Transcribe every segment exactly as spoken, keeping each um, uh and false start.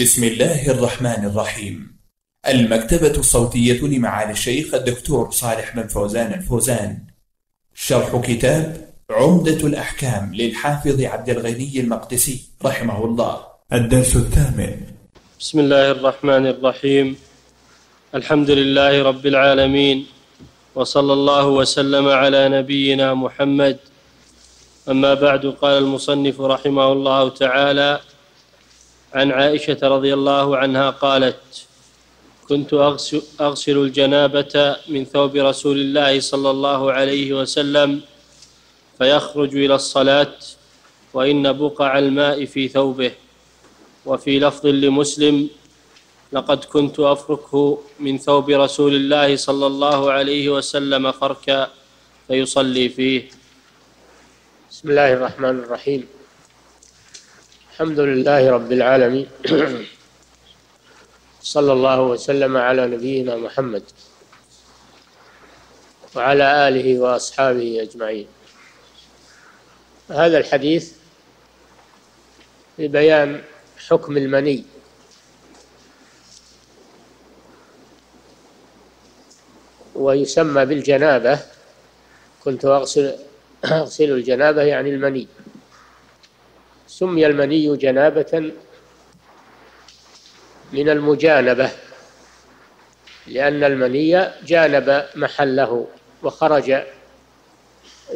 بسم الله الرحمن الرحيم. المكتبة الصوتية لمعالي الشيخ الدكتور صالح بن فوزان الفوزان، شرح كتاب عمدة الأحكام للحافظ عبد الغني المقدسي رحمه الله، الدرس الثامن. بسم الله الرحمن الرحيم. الحمد لله رب العالمين، وصلى الله وسلم على نبينا محمد، أما بعد. قال المصنف رحمه الله تعالى: عن عائشة رضي الله عنها قالت: كنت أغسل الجنابة من ثوب رسول الله صلى الله عليه وسلم فيخرج إلى الصلاة، وإن بقع الماء في ثوبه. وفي لفظ لمسلم: لقد كنت أفركه من ثوب رسول الله صلى الله عليه وسلم فركا فيصلي فيه. بسم الله الرحمن الرحيم. الحمد لله رب العالمين، صلى الله وسلم على نبينا محمد وعلى آله وأصحابه أجمعين. هذا الحديث لبيان حكم المني، ويسمى بالجنابة. كنت أغسل, أغسل الجنابة يعني المني. سمي المني جنابة من المجانبة، لأن المني جانب محله وخرج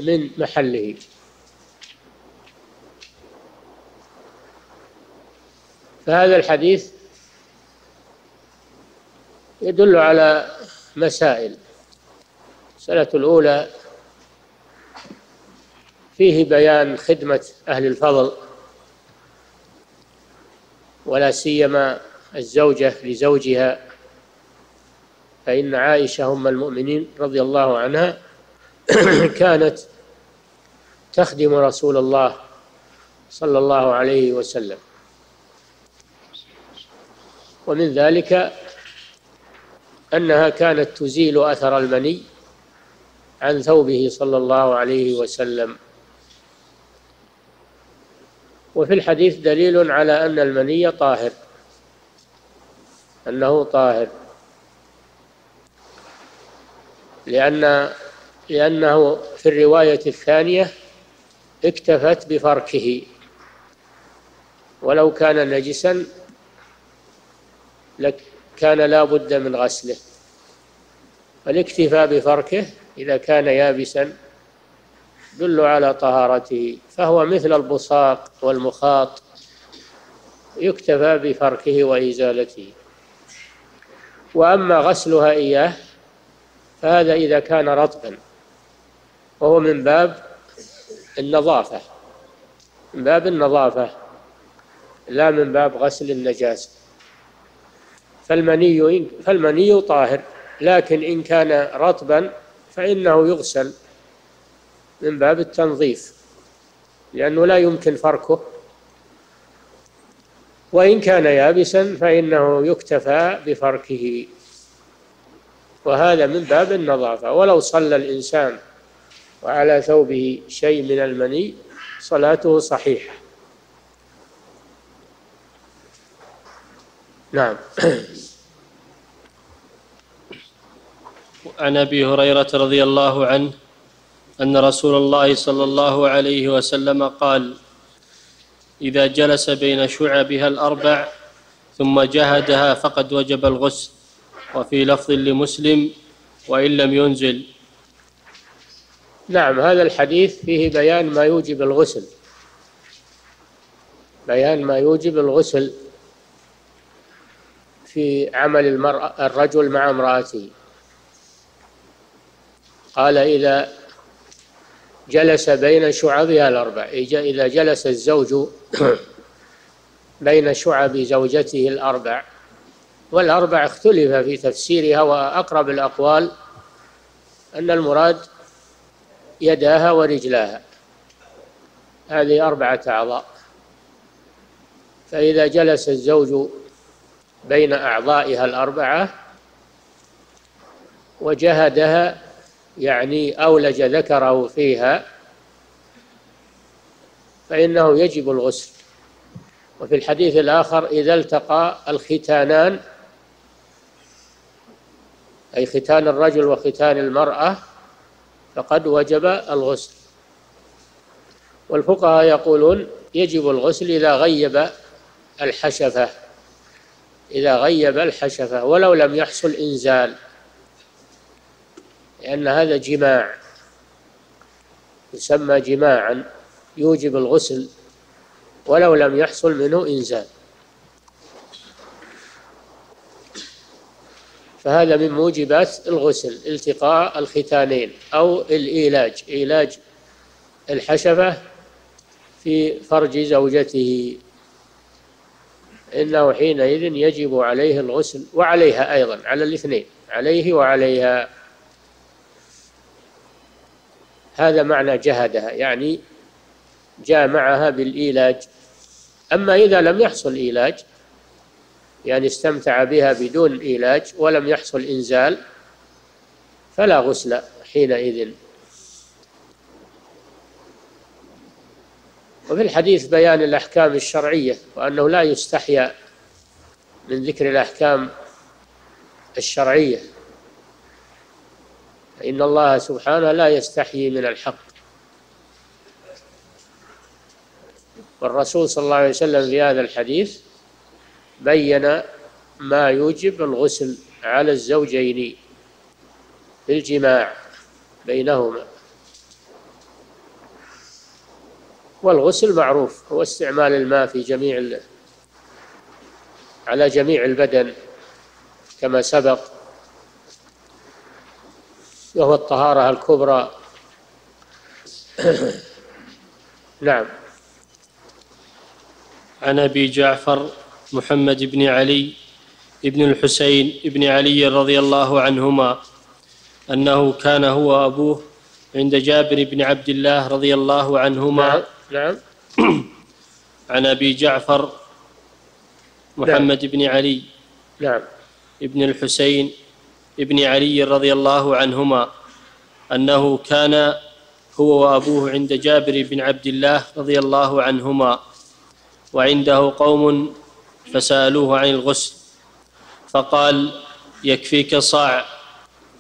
من محله. فهذا الحديث يدل على مسائل. المسألة الأولى: فيه بيان خدمة أهل الفضل، ولا سيما الزوجة لزوجها، فإن عائشة أم المؤمنين رضي الله عنها كانت تخدم رسول الله صلى الله عليه وسلم. ومن ذلك أنها كانت تزيل أثر المني عن ثوبه صلى الله عليه وسلم. وفي الحديث دليل على أن المني طاهر، أنه طاهر، لأن لأنه في الرواية الثانية اكتفت بفركه، ولو كان نجسا كان لا بد من غسله. فالاكتفاء بفركه إذا كان يابسا دل على طهارته، فهو مثل البصاق والمخاط، يكتفى بفركه وإزالته. وأما غسلها إياه فهذا إذا كان رطبا، وهو من باب النظافة، من باب النظافة لا من باب غسل النجاسة. فالمني, فالمني طاهر، لكن إن كان رطبا فإنه يغسل من باب التنظيف، لأنه لا يمكن فركه. وإن كان يابسا فإنه يكتفى بفركه، وهذا من باب النظافة. ولو صلى الإنسان وعلى ثوبه شيء من المني صلاته صحيحة. نعم. عن أبي هريرة رضي الله عنه أن رسول الله صلى الله عليه وسلم قال: إذا جلس بين شعبها الأربع ثم جهدها فقد وجب الغسل. وفي لفظ لمسلم: وإن لم ينزل. نعم، هذا الحديث فيه بيان ما يوجب الغسل، بيان ما يوجب الغسل في عمل المرأة الرجل مع امرأته. قال: إذا جلس بين شعبها الأربع، إذا جلس الزوج بين شعب زوجته الأربع. والأربع اختلف في تفسيرها، وأقرب الأقوال أن المراد يداها ورجلاها، هذه أربعة أعضاء. فإذا جلس الزوج بين أعضائها الأربعة وجهدها، يعني أولج ذكره فيها، فإنه يجب الغسل. وفي الحديث الآخر إذا التقى الختانان أي ختان الرجل وختان المرأة فقد وجب الغسل. والفقهاء يقولون يجب الغسل إذا غيب الحشفة إذا غيب الحشفة ولو لم يحصل إنزال، لأن هذا جماع يسمى جماعا يوجب الغسل ولو لم يحصل منه إنزال، فهذا من موجبات الغسل التقاء الختانين أو الإيلاج، إيلاج الحشفة في فرج زوجته، إنه حينئذ يجب عليه الغسل وعليها أيضا، على الاثنين، عليه وعليها. هذا معنى جهدها يعني جامعها بالإيلاج. أما إذا لم يحصل إيلاج يعني استمتع بها بدون إيلاج ولم يحصل إنزال فلا غسل حينئذ. وفي الحديث بيان الأحكام الشرعية وأنه لا يستحيا من ذكر الأحكام الشرعية، إن الله سبحانه لا يستحيي من الحق. والرسول صلى الله عليه وسلم في هذا الحديث بين ما يوجب الغسل على الزوجين بالجماع بينهما، والغسل معروف هو استعمال الماء في جميع على جميع البدن كما سبق، وهو الطهارة الكبرى. نعم. عن أبي جعفر محمد بن علي ابن الحسين ابن علي رضي الله عنهما أنه كان هو وأبوه عند جابر بن عبد الله رضي الله عنهما. نعم. نعم. عن أبي جعفر محمد. نعم. بن علي. نعم. ابن الحسين ابن علي رضي الله عنهما أنه كان هو وأبوه عند جابر بن عبد الله رضي الله عنهما وعنده قوم فسألوه عن الغسل فقال يكفيك صاع،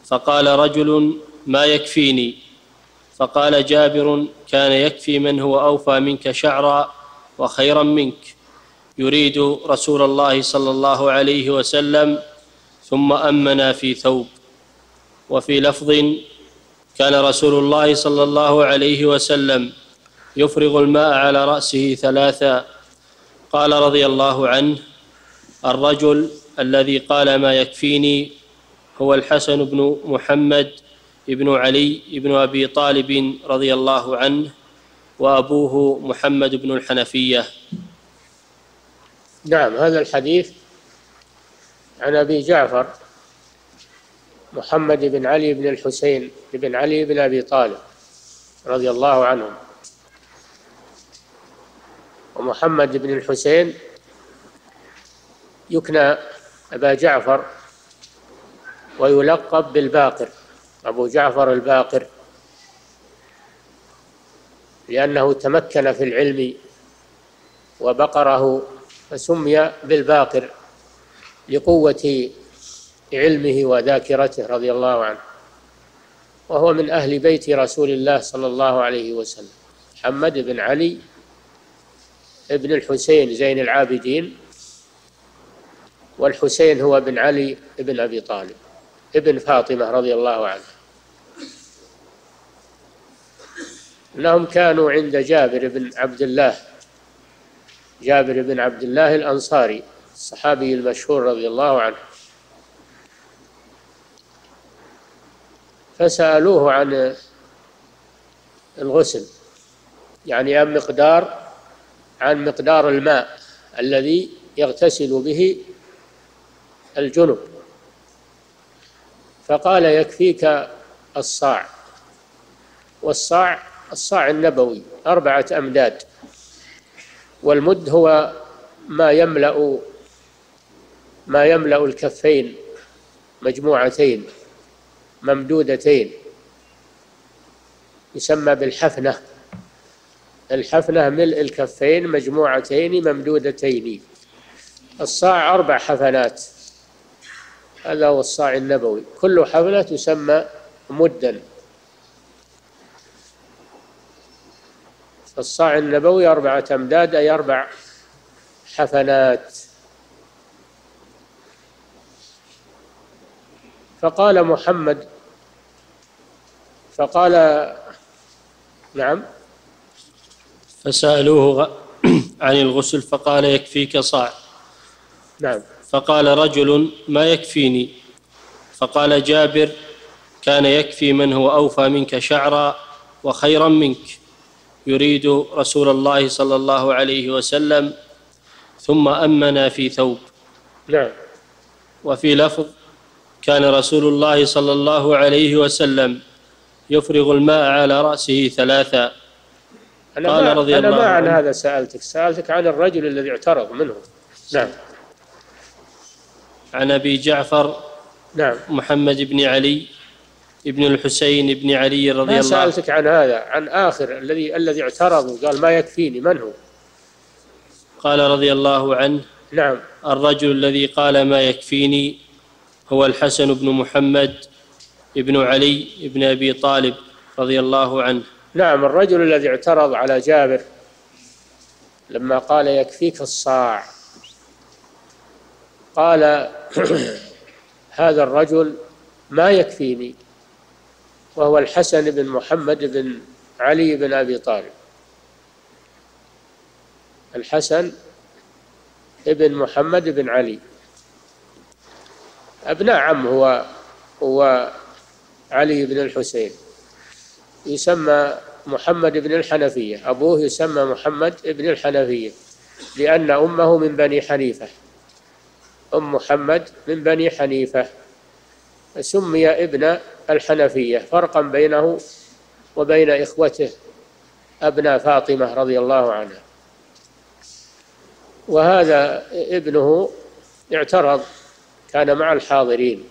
فقال رجل ما يكفيني، فقال جابر كان يكفي من هو أوفى منك شعرا وخيرا منك يريد رسول الله صلى الله عليه وسلم ثم أمنا في ثوب. وفي لفظ كان رسول الله صلى الله عليه وسلم يفرغ الماء على رأسه ثلاثا. قال رضي الله عنه الرجل الذي قال ما يكفيني هو الحسن بن محمد بن علي بن أبي طالب رضي الله عنه وأبوه محمد بن الحنفية. نعم. هذا الحديث عن أبي جعفر محمد بن علي بن الحسين بن علي بن أبي طالب رضي الله عنهم. ومحمد بن الحسين يكنى أبا جعفر ويلقب بالباقر، أبو جعفر الباقر، لأنه تمكن في العلم وبقره فسمي بالباقر لقوة علمه وذاكرته رضي الله عنه. وهو من أهل بيت رسول الله صلى الله عليه وسلم، محمد بن علي ابن الحسين زين العابدين، والحسين هو بن علي ابن أبي طالب ابن فاطمة رضي الله عنه. إنهم كانوا عند جابر بن عبد الله جابر بن عبد الله الأنصاري الصحابي المشهور رضي الله عنه، فسألوه عن الغسل يعني عن مقدار عن مقدار الماء الذي يغتسل به الجنب، فقال يكفيك الصاع. والصاع الصاع النبوي أربعة أمداد، والمد هو ما يملأ ما يملأ الكفين مجموعتين ممدودتين، يسمى بالحفنة، الحفلة ملء الكفين مجموعتين ممدودتين. الصاع أربع حفلات، هذا هو الصاع النبوي، كل حفلة تسمى مدا. الصاع النبوي أربعة أمداد، أي أربع حفلات. فقال محمد فقال نعم فسألوه عن الغسل فقال يكفيك صاع. نعم. فقال رجل ما يكفيني، فقال جابر كان يكفي من هو أوفى منك شعرا وخيرا منك، يريد رسول الله صلى الله عليه وسلم، ثم أمنا في ثوب. نعم. وفي لفظ كان رسول الله صلى الله عليه وسلم يفرغ الماء على رأسه ثلاثا. أنا قال ما رضي أنا الله ما عن هذا سألتك سألتك عن الرجل الذي اعترض منه. نعم. عن أبي جعفر. نعم. محمد بن علي ابن الحسين بن علي رضي الله. ما سألتك عن هذا، عن آخر الذي الذي اعترض وقال ما يكفيني، من هو؟ قال رضي الله عنه. نعم. الرجل الذي قال ما يكفيني هو الحسن بن محمد بن علي بن أبي طالب رضي الله عنه. نعم. الرجل الذي اعترض على جابر لما قال يكفيك الصاع، قال هذا الرجل ما يكفيني، وهو الحسن بن محمد بن علي بن أبي طالب. الحسن بن محمد بن علي ابناء عم هو هو علي بن الحسين، يسمى محمد بن الحنفية، أبوه يسمى محمد بن الحنفية لأن أمه من بني حنيفة، أم محمد من بني حنيفة، سمي ابن الحنفية فرقا بينه وبين إخوته أبناء فاطمة رضي الله عنها. وهذا ابنه اعترض، كان مع الحاضرين،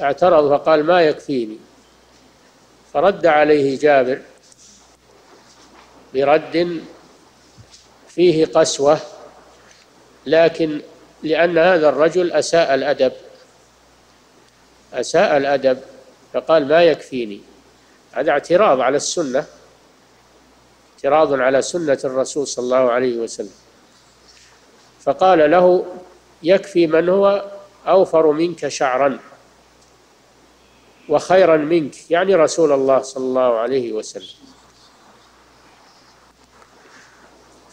اعترض فقال ما يكفيني، فرد عليه جابر برد فيه قسوة، لكن لأن هذا الرجل أساء الأدب أساء الأدب فقال ما يكفيني، هذا اعتراض على السنة، اعتراض على سنة الرسول صلى الله عليه وسلم. فقال له يكفي من هو أوفر منك شعرا وخيرا منك، يعني رسول الله صلى الله عليه وسلم.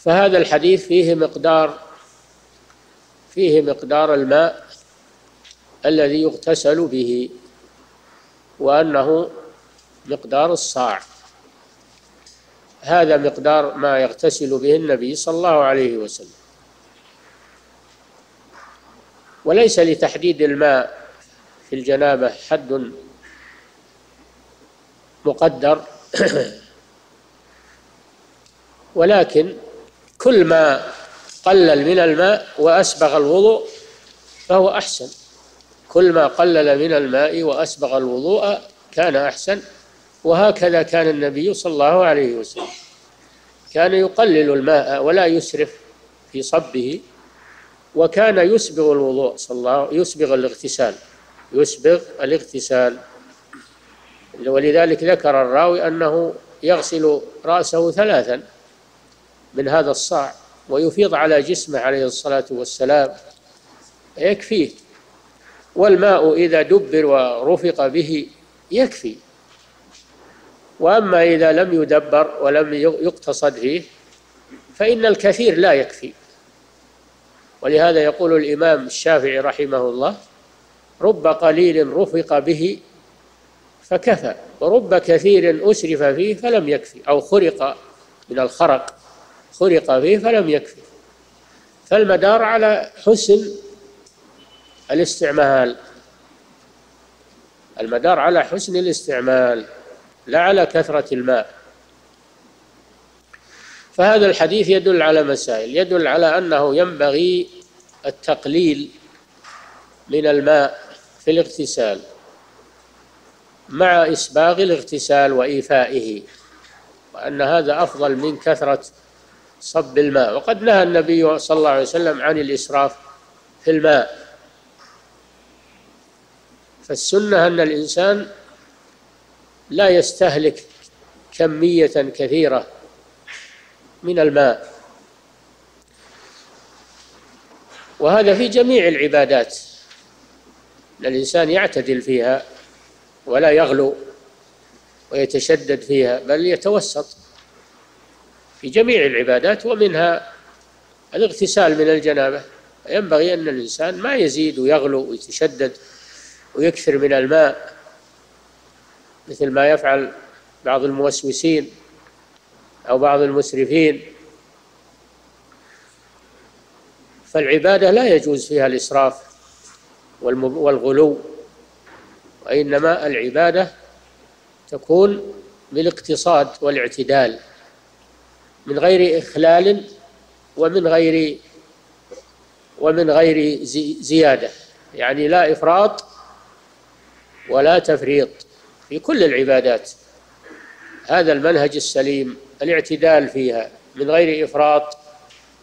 فهذا الحديث فيه مقدار فيه مقدار الماء الذي يغتسل به، وأنه مقدار الصاع، هذا مقدار ما يغتسل به النبي صلى الله عليه وسلم. وليس لتحديد الماء في الجنابة حد مقدر، ولكن كل ما قلل من الماء وأسبغ الوضوء فهو أحسن، كل ما قلل من الماء وأسبغ الوضوء كان أحسن، وهكذا كان النبي صلى الله عليه وسلم، كان يقلل الماء ولا يسرف في صبه، وكان يسبغ الوضوء صلى الله يسبغ الاغتسال يسبغ الاغتسال ولذلك ذكر الراوي أنه يغسل رأسه ثلاثا من هذا الصاع ويفيض على جسمه عليه الصلاة والسلام، يكفيه. والماء إذا دبر ورفق به يكفي، وأما إذا لم يدبر ولم يقتصد فيه فإن الكثير لا يكفي. ولهذا يقول الإمام الشافعي رحمه الله رب قليل رفق به فكفى، ورب كثير أسرف فيه فلم يكفي، أو خرق من الخرق خرق فيه فلم يكفي. فالمدار على حسن الاستعمال، المدار على حسن الاستعمال لا على كثرة الماء. فهذا الحديث يدل على مسائل، يدل على أنه ينبغي التقليل من الماء في الاغتسال مع إسباغ الاغتسال وإيفائه وأن هذا أفضل من كثرة صب الماء. وقد نهى النبي صلى الله عليه وسلم عن الإسراف في الماء، فالسنة أن الإنسان لا يستهلك كمية كثيرة من الماء، وهذا في جميع العبادات أن الإنسان يعتدل فيها ولا يغلو ويتشدد فيها، بل يتوسط في جميع العبادات، ومنها الاغتسال من الجنابة. ينبغي أن الإنسان ما يزيد ويغلو ويتشدد ويكثر من الماء مثل ما يفعل بعض الموسوسين أو بعض المسرفين، فالعبادة لا يجوز فيها الإسراف والغلو، وإنما العبادة تكون بالاقتصاد والاعتدال من غير إخلال ومن غير ومن غير زيادة، يعني لا إفراط ولا تفريط في كل العبادات. هذا المنهج السليم الاعتدال فيها من غير إفراط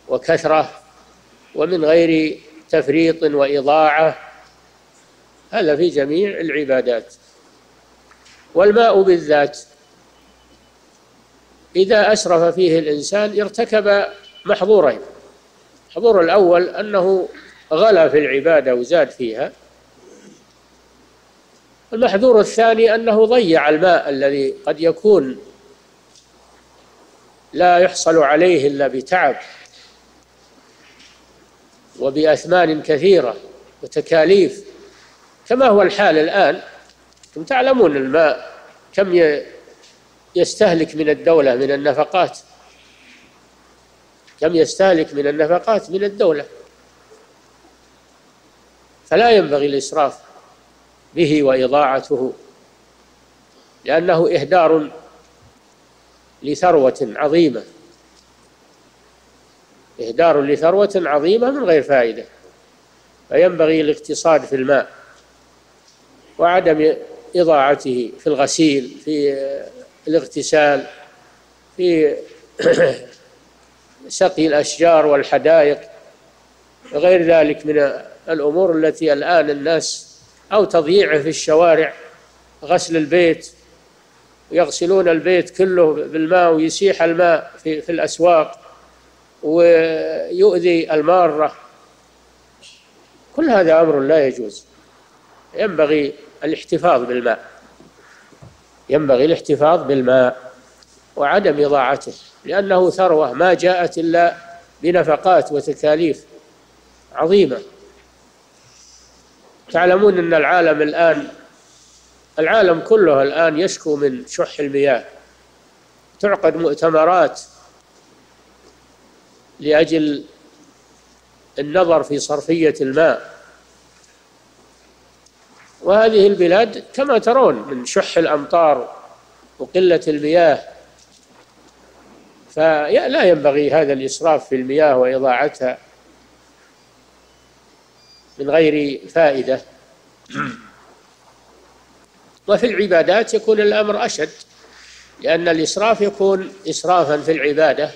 وكثرة ومن غير تفريط وإضاعة، هذا في جميع العبادات. والماء بالذات إذا أسرف فيه الإنسان ارتكب محظورين. المحظور الأول أنه غلا في العبادة وزاد فيها، المحظور الثاني أنه ضيع الماء الذي قد يكون لا يحصل عليه إلا بتعب وبأثمان كثيرة وتكاليف، كما هو الحال الآن. أنتم تعلمون الماء كم يستهلك من الدولة من النفقات، كم يستهلك من النفقات من الدولة، فلا ينبغي الإسراف به وإضاعته، لأنه إهدار لثروة عظيمة، إهدار لثروة عظيمة من غير فائدة. فينبغي الاقتصاد في الماء وعدم إضاعته في الغسيل، في الاغتسال، في سقي الأشجار والحدائق، غير ذلك من الأمور التي الآن الناس، أو تضييعه في الشوارع، غسل البيت، يغسلون البيت كله بالماء ويسيح الماء في, في الأسواق ويؤذي المارة، كل هذا أمر لا يجوز. ينبغي الاحتفاظ بالماء، ينبغي الاحتفاظ بالماء وعدم إضاعته، لأنه ثروة ما جاءت إلا بنفقات وتكاليف عظيمة. تعلمون أن العالم الآن، العالم كله الآن يشكو من شح المياه، تعقد مؤتمرات لأجل النظر في صرفية الماء، وهذه البلاد كما ترون من شح الأمطار وقلة المياه، فلا ينبغي هذا الإسراف في المياه وإضاعتها من غير فائدة. وفي العبادات يكون الأمر أشد، لأن الإسراف يكون إسرافا في العبادة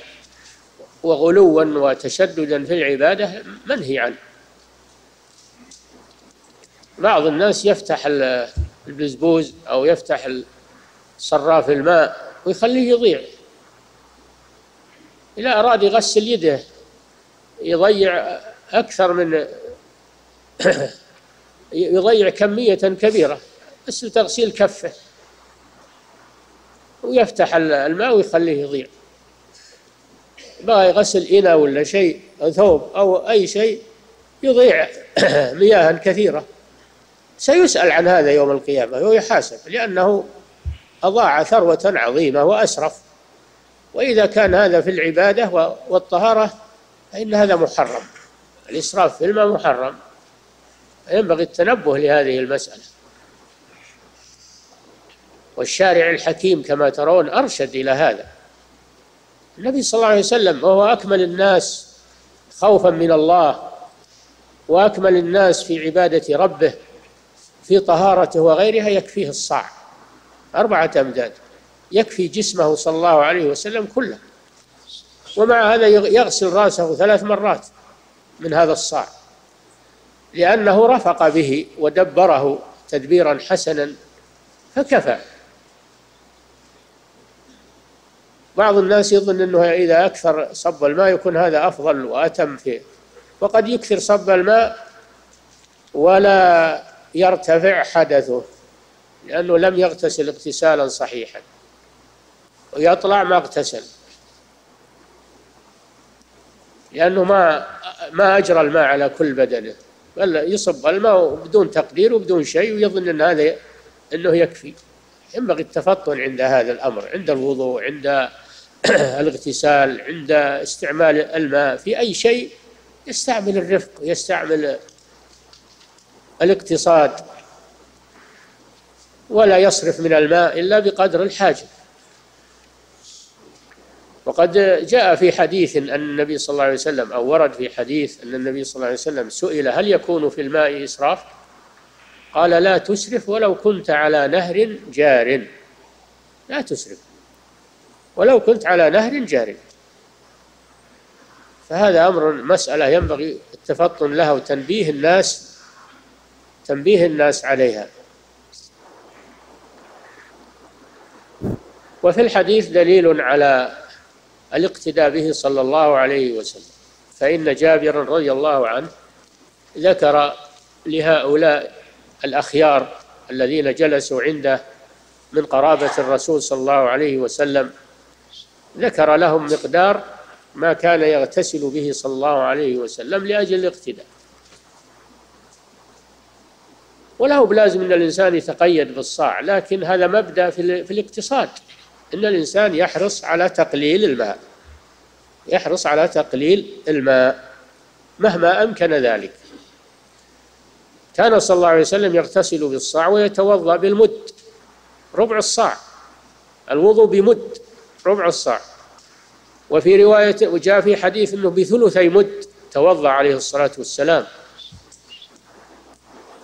وغلوا وتشددا في العبادة منهي عنه. بعض الناس يفتح البزبوز أو يفتح صراف الماء ويخليه يضيع، إذا أراد يغسل يده يضيع أكثر من يضيع كمية كبيرة، بس تغسيل كفه ويفتح الماء ويخليه يضيع. بغى يغسل إناء ولا شيء، ثوب أو أي شيء، يضيع مياها كثيرة، سيسأل عن هذا يوم القيامة ويحاسب، لأنه أضاع ثروة عظيمة وأسرف. وإذا كان هذا في العبادة والطهارة فإن هذا محرم، الإسراف في الماء محرم، ينبغي التنبه لهذه المسألة. والشارع الحكيم كما ترون أرشد إلى هذا. النبي صلى الله عليه وسلم وهو أكمل الناس خوفا من الله، وأكمل الناس في عبادة ربه، في طهارته وغيرها، يكفيه الصاع أربعة أمداد، يكفي جسمه صلى الله عليه وسلم كله، ومع هذا يغسل رأسه ثلاث مرات من هذا الصاع، لأنه رفق به ودبره تدبيرا حسنا فكفى. بعض الناس يظن أنه إذا أكثر صب الماء يكون هذا أفضل وأتم فيه، وقد يكثر صب الماء ولا يرتفع حدثه لأنه لم يغتسل اغتسالا صحيحا، ويطلع ما اغتسل لأنه ما ما أجرى الماء على كل بدنه، بل يصب الماء بدون تقدير وبدون شيء ويظن أن هذا أنه يكفي. ينبغي التفطن عند هذا الأمر، عند الوضوء، عند الاغتسال، عند استعمال الماء في أي شيء، يستعمل الرفق، يستعمل الاقتصاد، ولا يصرف من الماء إلا بقدر الحاجة. وقد جاء في حديث أن النبي صلى الله عليه وسلم، أو ورد في حديث أن النبي صلى الله عليه وسلم سئل هل يكون في الماء إسراف؟ قال لا تسرف ولو كنت على نهر جار، لا تسرف ولو كنت على نهر جار. فهذا أمر، مسألة ينبغي التفطن لها وتنبيه الناس، تنبيه الناس عليها. وفي الحديث دليل على الاقتداء به صلى الله عليه وسلم، فإن جابرا رضي الله عنه ذكر لهؤلاء الأخيار الذين جلسوا عنده من قرابة الرسول صلى الله عليه وسلم، ذكر لهم مقدار ما كان يغتسل به صلى الله عليه وسلم لأجل الاقتداء. وله بلازم أن الإنسان يتقيد بالصاع، لكن هذا مبدأ في الاقتصاد، إن الإنسان يحرص على تقليل الماء، يحرص على تقليل الماء مهما أمكن ذلك. كان صلى الله عليه وسلم يغتسل بالصاع ويتوضأ بالمد، ربع الصاع، الوضوء بمد، ربع الصاع. وفي رواية، وجاء في حديث أنه بثلثي مد توضأ عليه الصلاة والسلام.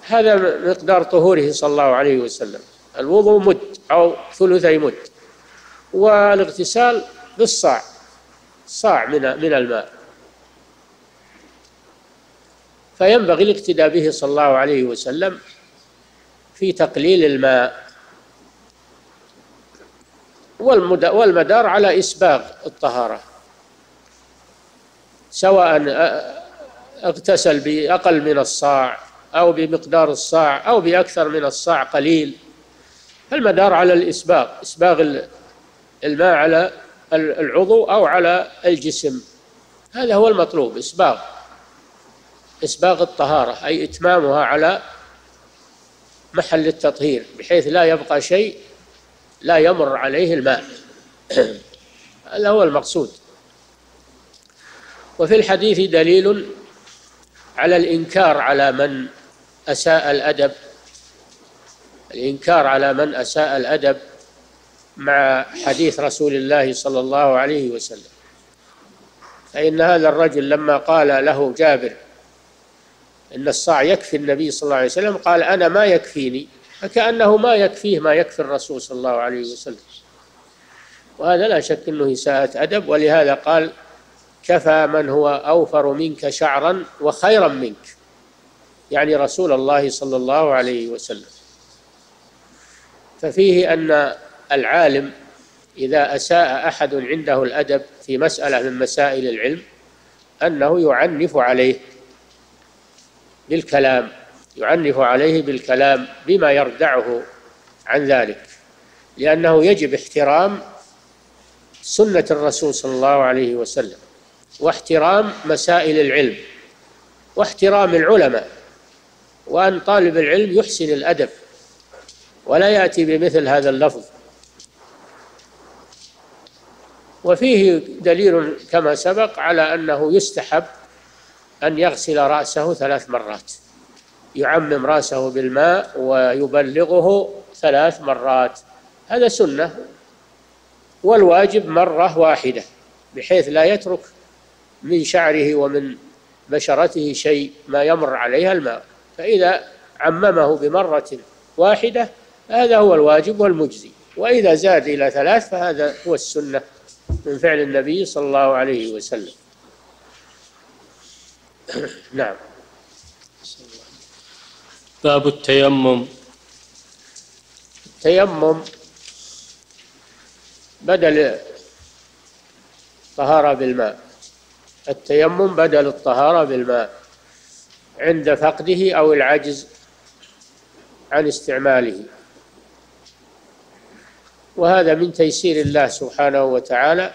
هذا مقدار طهوره صلى الله عليه وسلم، الوضوء مد أو ثلثي مد، والاغتسال بالصاع، صاع من من الماء. فينبغي الاقتداء به صلى الله عليه وسلم في تقليل الماء، والمدار على إسباغ الطهارة، سواء اغتسل بأقل من الصاع أو بمقدار الصاع أو بأكثر من الصاع قليل، فالمدار على الإسباغ، إسباغ الماء على العضو أو على الجسم، هذا هو المطلوب، إسباغ إسباغ الطهارة، أي إتمامها على محل التطهير بحيث لا يبقى شيء لا يمر عليه الماء، هذا هو المقصود. وفي الحديث دليل على الإنكار على من أساء الأدب، الإنكار على من أساء الأدب مع حديث رسول الله صلى الله عليه وسلم، فإن هذا الرجل لما قال له جابر إن الصاع يكفي النبي صلى الله عليه وسلم قال أنا ما يكفيني، فكأنه ما يكفيه ما يكفي الرسول صلى الله عليه وسلم، وهذا لا شك أنه إساءة أدب. ولهذا قال كفى من هو أوفر منك شعرا وخيرا منك، يعني رسول الله صلى الله عليه وسلم. ففيه أن العالم إذا أساء أحد عنده الأدب في مسألة من مسائل العلم أنه يعنف عليه بالكلام، يعنف عليه بالكلام بما يردعه عن ذلك، لأنه يجب احترام سنة الرسول صلى الله عليه وسلم، واحترام مسائل العلم، واحترام العلماء، وأن طالب العلم يحسن الأدب ولا يأتي بمثل هذا اللفظ. وفيه دليل كما سبق على أنه يستحب أن يغسل رأسه ثلاث مرات، يعمم رأسه بالماء ويبلغه ثلاث مرات، هذا سنة، والواجب مرة واحدة بحيث لا يترك من شعره ومن بشرته شيء ما يمر عليها الماء، فإذا عممه بمرة واحدة هذا هو الواجب والمجزي. وإذا زاد إلى ثلاث فهذا هو السنة من فعل النبي صلى الله عليه وسلم. نعم. باب التيمم. التيمم بدل الطهارة بالماء، التيمم بدل الطهارة بالماء عند فقده أو العجز عن استعماله، وهذا من تيسير الله سبحانه وتعالى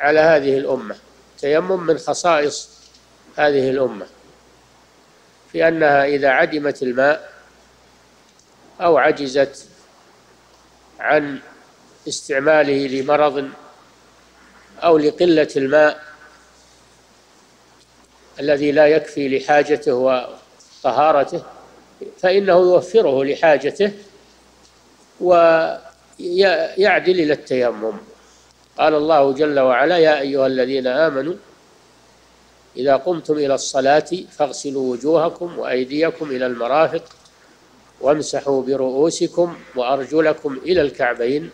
على هذه الأمة. التيمم من خصائص هذه الأمة في أنها إذا عدمت الماء أو عجزت عن استعماله لمرض أو لقلة الماء الذي لا يكفي لحاجته وطهارته، فإنه يوفره لحاجته ويعدل إلى التيمم. قال الله جل وعلا: يا أيها الذين آمنوا إذا قمتم إلى الصلاة فاغسلوا وجوهكم وأيديكم إلى المرافق وامسحوا برؤوسكم وأرجلكم إلى الكعبين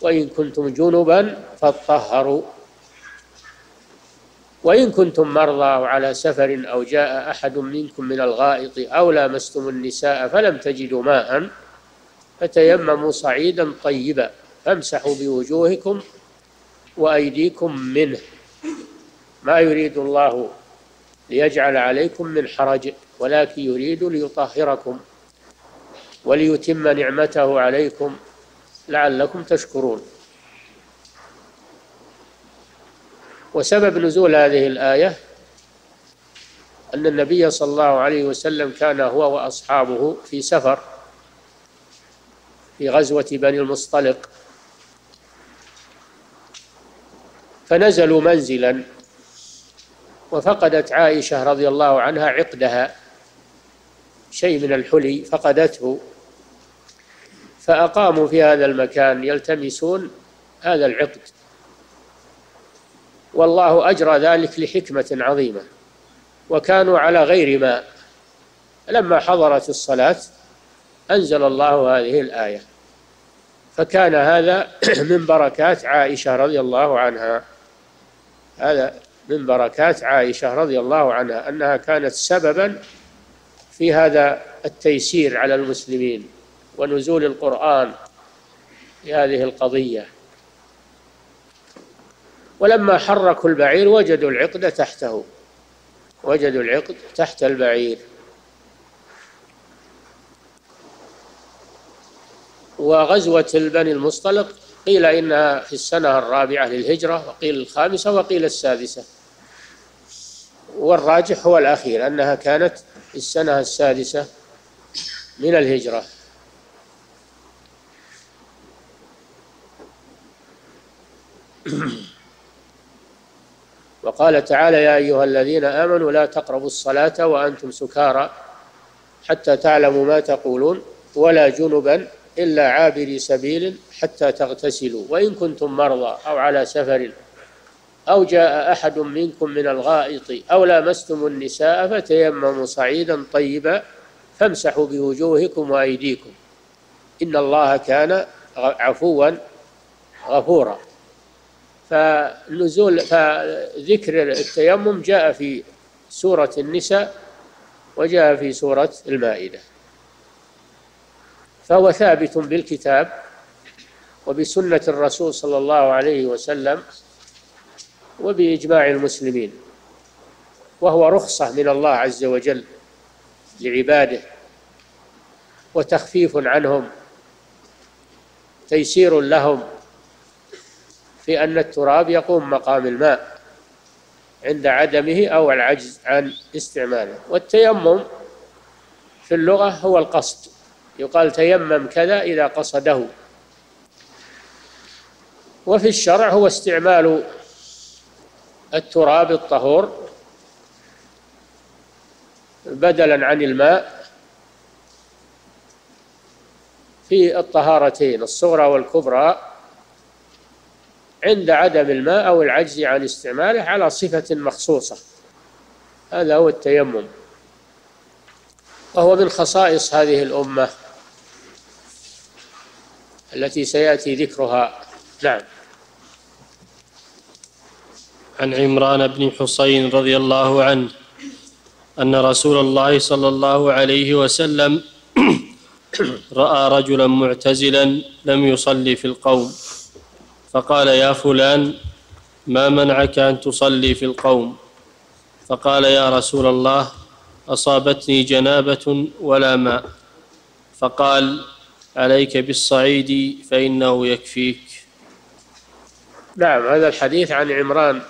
وإن كنتم جنبا فاطهروا وإن كنتم مرضى وعلى سفر أو جاء أحد منكم من الغائط أو لامستم النساء فلم تجدوا ماء فتيمموا صعيدا طيبا فامسحوا بوجوهكم وأيديكم منه ما يريد الله ليجعل عليكم من حرج ولكن يريد ليطهركم وليتم نعمته عليكم لعلكم تشكرون. وسبب نزول هذه الآية أن النبي صلى الله عليه وسلم كان هو وأصحابه في سفر في غزوة بني المصطلق، فنزلوا منزلا وفقدت عائشة رضي الله عنها عقدها، شيء من الحلي فقدته، فأقاموا في هذا المكان يلتمسون هذا العقد، والله أجرى ذلك لحكمة عظيمة. وكانوا على غير ماء، لما حضرت الصلاة أنزل الله هذه الآية، فكان هذا من بركات عائشة رضي الله عنها، هذا من بركات عائشة رضي الله عنها أنها كانت سببا في هذا التيسير على المسلمين ونزول القرآن في هذه القضية. ولما حركوا البعير وجدوا العقد تحته، وجدوا العقد تحت البعير، وغزوة بني المصطلق قيل إنها في السنة الرابعة للهجرة وقيل الخامسة وقيل السادسة، والراجح هو الأخير أنها كانت السنة السادسة من الهجرة. وقال تعالى: يا أيها الذين آمنوا لا تقربوا الصلاة وأنتم سكارى حتى تعلموا ما تقولون ولا جنبا إلا عابري سبيل حتى تغتسلوا وإن كنتم مرضى أو على سفر أو جاء أحد منكم من الغائط أو لامستم النساء فتيمموا صعيدا طيبا فامسحوا بوجوهكم وأيديكم إن الله كان عفوا غفورا. فنزول فذكر التيمم جاء في سورة النساء وجاء في سورة المائدة، فهو ثابت بالكتاب وبسنة الرسول صلى الله عليه وسلم وبإجماع المسلمين، وهو رخصة من الله عز وجل لعباده وتخفيف عنهم، تيسير لهم في أن التراب يقوم مقام الماء عند عدمه أو العجز عن استعماله. والتيمم في اللغة هو القصد، يقال تيمم كذا إذا قصده، وفي الشرع هو استعمال التراب الطهور بدلا عن الماء في الطهارتين الصغرى والكبرى عند عدم الماء أو العجز عن استعماله على صفة مخصوصة. هذا هو التيمم، وهو من خصائص هذه الأمة. التي سيأتي ذكرها. نعم. عن عمران بن حصين رضي الله عنه أن رسول الله صلى الله عليه وسلم رأى رجلا معتزلا لم يصلي في القوم، فقال: يا فلان، ما منعك أن تصلي في القوم؟ فقال: يا رسول الله، أصابتني جنابة ولا ماء. فقال: عليك بالصعيد فإنه يكفيك. نعم. هذا الحديث عن عمران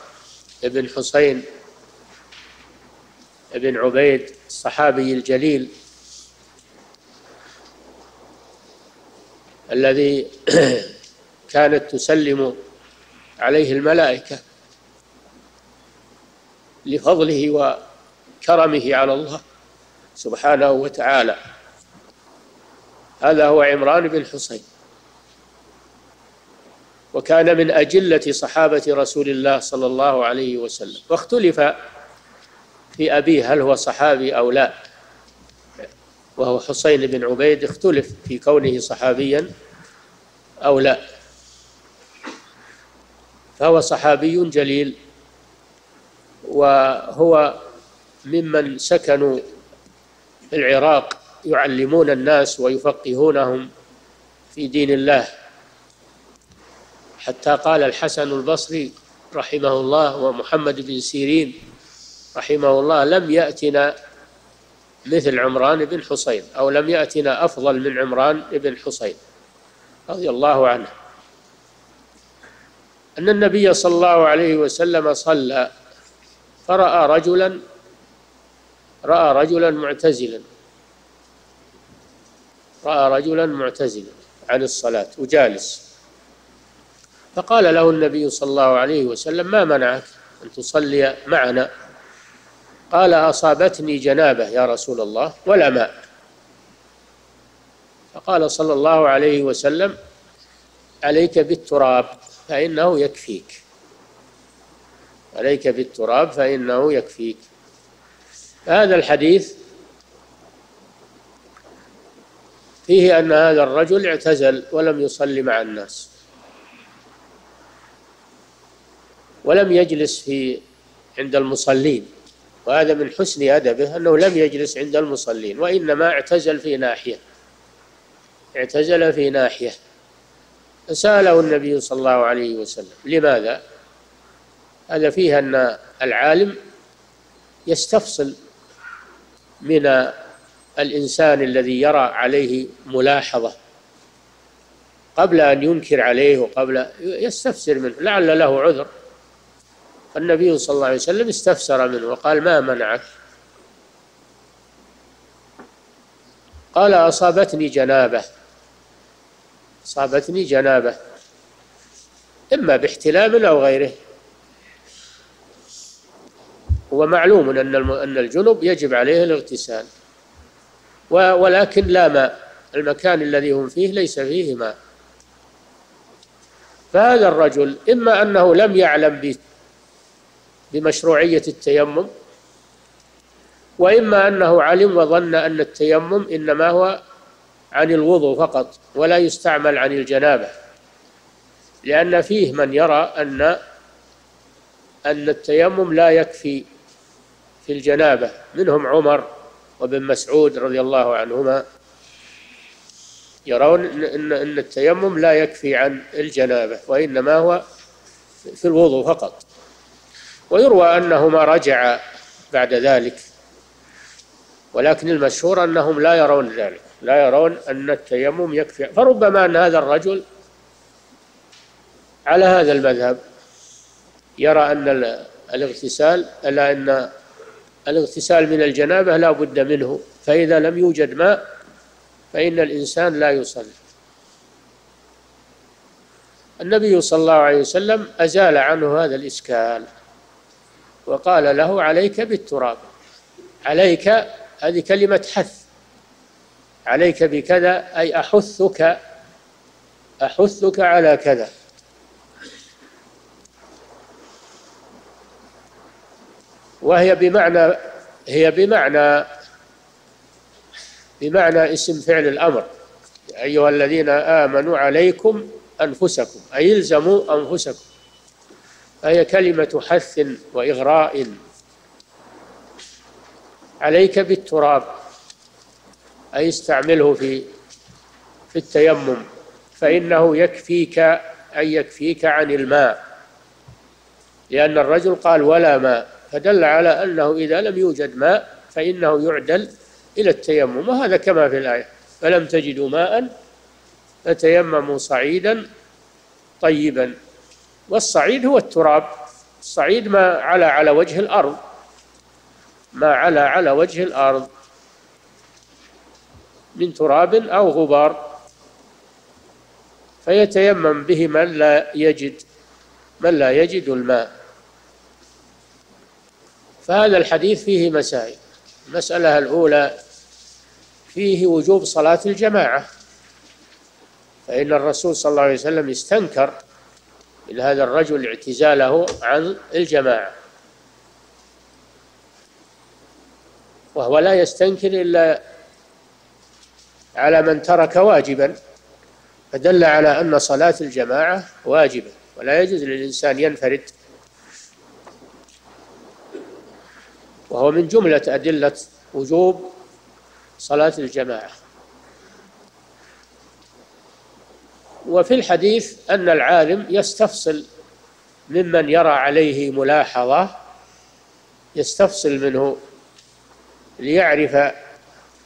بن حصين بن عبيد الصحابي الجليل الذي كانت تسلم عليه الملائكة لفضله وكرمه على الله سبحانه وتعالى. هذا هو عمران بن حصين، وكان من أجلة صحابة رسول الله صلى الله عليه وسلم، واختلف في أبيه هل هو صحابي أو لا، وهو حصين بن عبيد اختلف في كونه صحابيا أو لا، فهو صحابي جليل، وهو ممن سكنوا في العراق يعلمون الناس ويفقهونهم في دين الله، حتى قال الحسن البصري رحمه الله ومحمد بن سيرين رحمه الله: لم يأتنا مثل عمران بن حصين، أو لم يأتنا أفضل من عمران بن حصين رضي الله عنه. أن النبي صلى الله عليه وسلم صلى فرأى رجلا رأى رجلا معتزلا رأى رجلا معتزلا عن الصلاة وجالس، فقال له النبي صلى الله عليه وسلم: ما منعك أن تصلي معنا؟ قال: أصابتني جنابة يا رسول الله ولا ماء. فقال صلى الله عليه وسلم: عليك بالتراب فإنه يكفيك عليك بالتراب فإنه يكفيك. هذا الحديث فيه أن هذا الرجل اعتزل ولم يصلي مع الناس، ولم يجلس في عند المصلين، وهذا من حسن أدبه أنه لم يجلس عند المصلين، وإنما اعتزل في ناحية اعتزل في ناحية فسأله النبي صلى الله عليه وسلم: لماذا؟ هذا فيه أن العالم يستفصل من الإنسان الذي يرى عليه ملاحظة قبل أن ينكر عليه، وقبل يستفسر منه لعل له عذر. النبي صلى الله عليه وسلم استفسر منه وقال: ما منعك؟ قال: أصابتني جنابة أصابتني جنابة إما باحتلام أو غيره. ومعلوم أن الجنب يجب عليه الاغتسال، ولكن لا ماء، المكان الذي هم فيه ليس فيه ماء. فهذا الرجل إما أنه لم يعلم به بمشروعية التيمم، وإما أنه علم وظن أن التيمم إنما هو عن الوضوء فقط ولا يستعمل عن الجنابة، لأن فيه من يرى أن أن التيمم لا يكفي في الجنابة، منهم عمر وابن مسعود رضي الله عنهما يرون أن أن التيمم لا يكفي عن الجنابة، وإنما هو في الوضوء فقط. ويروى أنهما رجع بعد ذلك، ولكن المشهور أنهم لا يرون ذلك، لا يرون أن التيمم يكفي. فربما أن هذا الرجل على هذا المذهب يرى أن الاغتسال ألا أن الاغتسال من الجنابة لا بد منه، فإذا لم يوجد ماء فإن الإنسان لا يصلي. النبي صلى الله عليه وسلم أزال عنه هذا الإشكال وقال له: عليك بالتراب. عليك هذه كلمة حث، عليك بكذا، أي أحثك أحثك على كذا. وهي بمعنى هي بمعنى بمعنى اسم فعل الأمر، أيها الذين آمنوا عليكم أنفسكم، أي الزموا أنفسكم، أي كلمة حث وإغراء. عليك بالتراب، أي استعمله في في التيمم، فإنه يكفيك، أي يكفيك عن الماء، لأن الرجل قال ولا ماء، فدل على أنه إذا لم يوجد ماء فإنه يعدل إلى التيمم، وهذا كما في الآية فلم تجدوا ماء فتيمموا صعيدا طيبا. والصعيد هو التراب، الصعيد ما علا على وجه الأرض، ما علا على وجه الأرض من تراب أو غبار، فيتيمم به من لا يجد من لا يجد الماء. فهذا الحديث فيه مسائل. المسألة الأولى فيه وجوب صلاة الجماعة، فإن الرسول صلى الله عليه وسلم استنكر من هذا الرجل اعتزاله عن الجماعة، وهو لا يستنكر إلا على من ترك واجبا، فدل على أن صلاة الجماعة واجبة، ولا يجوز للإنسان ينفرد، وهو من جملة أدلة وجوب صلاة الجماعة. وفي الحديث أن العالم يستفصل ممن يرى عليه ملاحظة، يستفصل منه ليعرف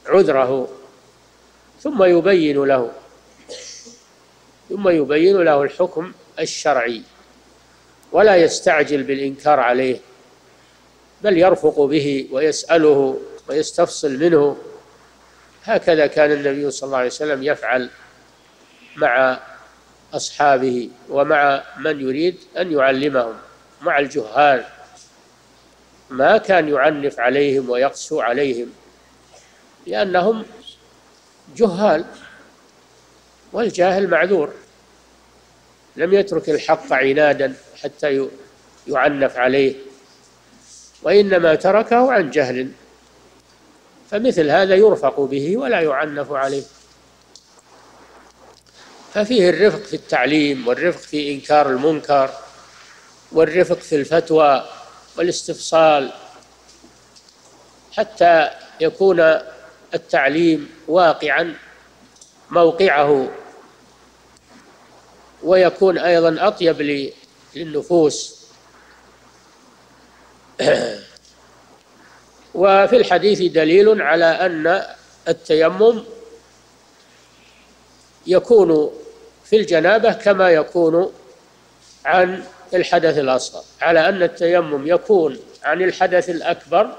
عذره، ثم يبين له ثم يبين له الحكم الشرعي، ولا يستعجل بالإنكار عليه، بل يرفق به ويسأله ويستفصل منه. هكذا كان النبي صلى الله عليه وسلم يفعل مع أصحابه ومع من يريد أن يعلمهم، مع الجهال ما كان يعنف عليهم ويقسو عليهم لأنهم جهال، والجاهل معذور، لم يترك الحق عنادا حتى يعنف عليه، وإنما تركه عن جهل، فمثل هذا يرفق به ولا يعنف عليه. ففيه الرفق في التعليم، والرفق في إنكار المنكر، والرفق في الفتوى والاستفصال، حتى يكون التعليم واقعا موقعه، ويكون أيضا أطيب للنفوس. وفي الحديث دليل على أن التيمم يكون في الجنابة كما يكون عن الحدث الأصغر، على أن التيمم يكون عن الحدث الأكبر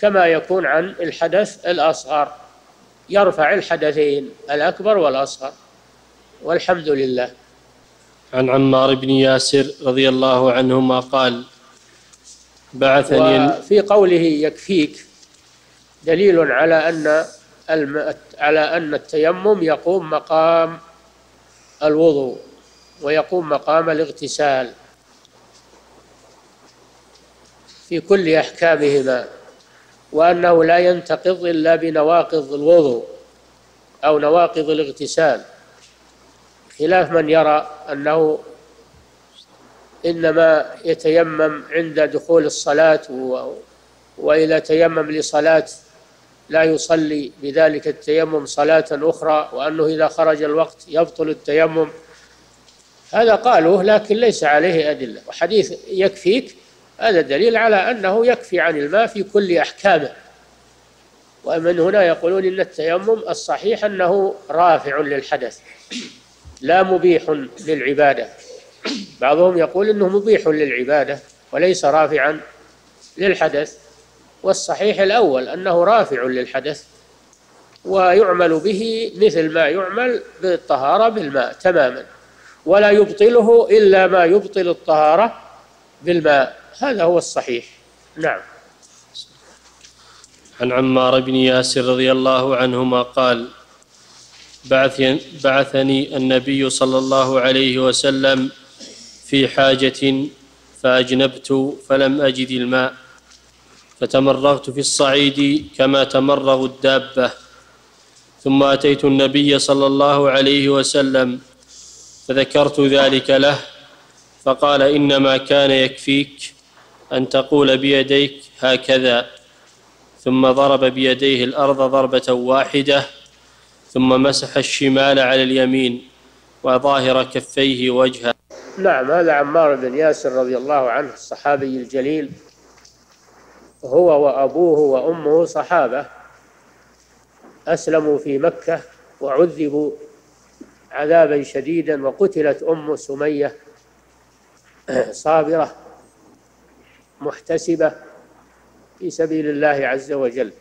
كما يكون عن الحدث الأصغر، يرفع الحدثين الأكبر والأصغر، والحمد لله. عن عمار بن ياسر رضي الله عنهما قال بعثني. وفي قوله يكفيك دليل على أن على أن التيمم يقوم مقام الوضوء ويقوم مقام الاغتسال في كل أحكامهما، وأنه لا ينتقض إلا بنواقض الوضوء أو نواقض الاغتسال، خلاف من يرى أنه إنما يتيمم عند دخول الصلاة، وإذا تيمم لصلاة لا يصلي بذلك التيمم صلاة أخرى، وأنه إذا خرج الوقت يبطل التيمم. هذا قالوه لكن ليس عليه أدلة. وحديث يكفيك هذا دليل على أنه يكفي عن الماء في كل أحكامه، ومن هنا يقولون إن التيمم الصحيح أنه رافع للحدث لا مبيح للعبادة. بعضهم يقول إنه مبيح للعبادة وليس رافعا للحدث، والصحيح الأول أنه رافع للحدث ويعمل به مثل ما يعمل بالطهارة بالماء تماما، ولا يبطله إلا ما يبطل الطهارة بالماء، هذا هو الصحيح. نعم. عن عمار بن ياسر رضي الله عنهما قال بعثني النبي صلى الله عليه وسلم في حاجة فأجنبت فلم أجد الماء، فتمرغت في الصعيد كما تمرغ الدابة، ثم أتيت النبي صلى الله عليه وسلم فذكرت ذلك له، فقال: إنما كان يكفيك أن تقول بيديك هكذا، ثم ضرب بيديه الأرض ضربة واحدة، ثم مسح الشمال على اليمين وظاهر كفيه وجهه. نعم، هذا عمار بن ياسر رضي الله عنه الصحابي الجليل، هو وأبوه وأمه صحابة، أسلموا في مكة وعذبوا عذابا شديدا، وقتلت أم سمية صابرة محتسبة في سبيل الله عز وجل.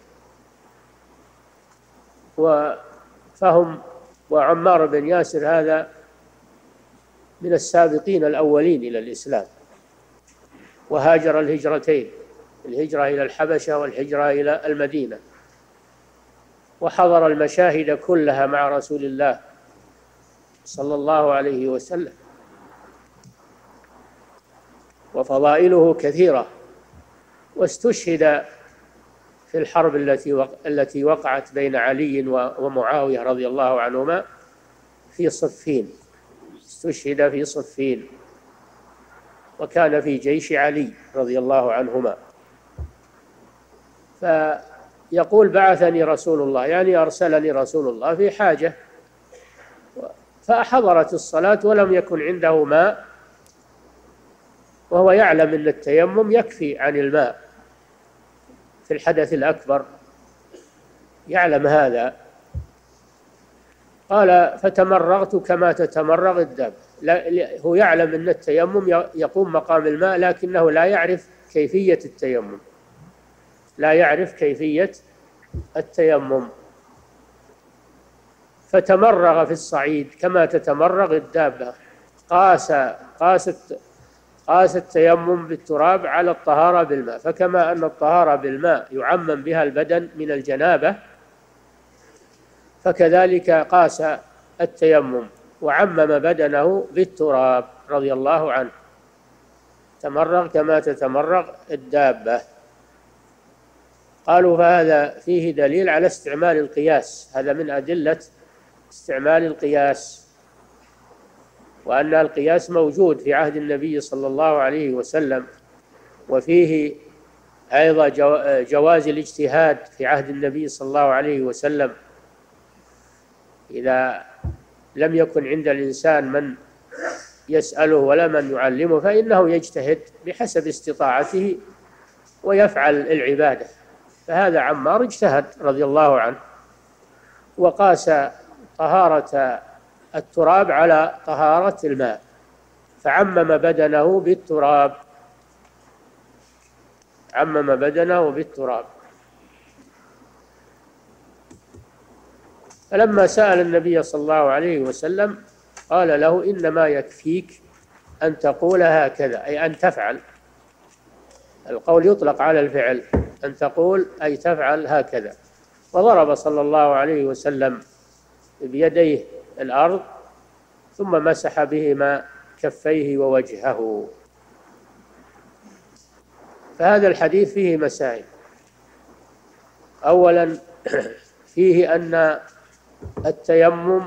فهم وعمار بن ياسر هذا من السابقين الأولين إلى الإسلام، وهاجر الهجرتين، الهجرة إلى الحبشة والهجرة إلى المدينة، وحضر المشاهد كلها مع رسول الله صلى الله عليه وسلم، وفضائله كثيرة، واستشهد في الحرب التي وقعت بين علي ومعاوية رضي الله عنهما في صفين، استشهد في صفين، وكان في جيش علي رضي الله عنهما. فيقول: بعثني رسول الله، يعني أرسلني رسول الله في حاجة، فحضرت الصلاة ولم يكن عنده ماء، وهو يعلم أن التيمم يكفي عن الماء في الحدث الأكبر، يعلم هذا. قال: فتمرغت كما تتمرغ الدب، هو يعلم أن التيمم يقوم مقام الماء، لكنه لا يعرف كيفية التيمم، لا يعرف كيفية التيمم. فتمرغ في الصعيد كما تتمرغ الدابة، قاس قاست قاس التيمم بالتراب على الطهارة بالماء. فكما أن الطهارة بالماء يعمم بها البدن من الجنابة، فكذلك قاس التيمم وعمم بدنه بالتراب رضي الله عنه، تمرغ كما تتمرغ الدابة. قالوا: فهذا فيه دليل على استعمال القياس، هذا من أدلة استعمال القياس، وأن القياس موجود في عهد النبي صلى الله عليه وسلم، وفيه أيضا جواز الاجتهاد في عهد النبي صلى الله عليه وسلم، إذا لم يكن عند الإنسان من يسأله ولا من يعلمه فإنه يجتهد بحسب استطاعته ويفعل العبادة. فهذا عمار اجتهد رضي الله عنه، وقاس طهارة التراب على طهارة الماء، فعمم بدنه بالتراب، عمم بدنه بالتراب. فلما سأل النبي صلى الله عليه وسلم قال له: إنما يكفيك أن تقول هكذا، أي أن تفعل، القول يطلق على الفعل، أن تقول أي تفعل هكذا. وضرب صلى الله عليه وسلم بيديه الأرض، ثم مسح بهما كفيه ووجهه. فهذا الحديث فيه مسائل. أولا، فيه أن التيمم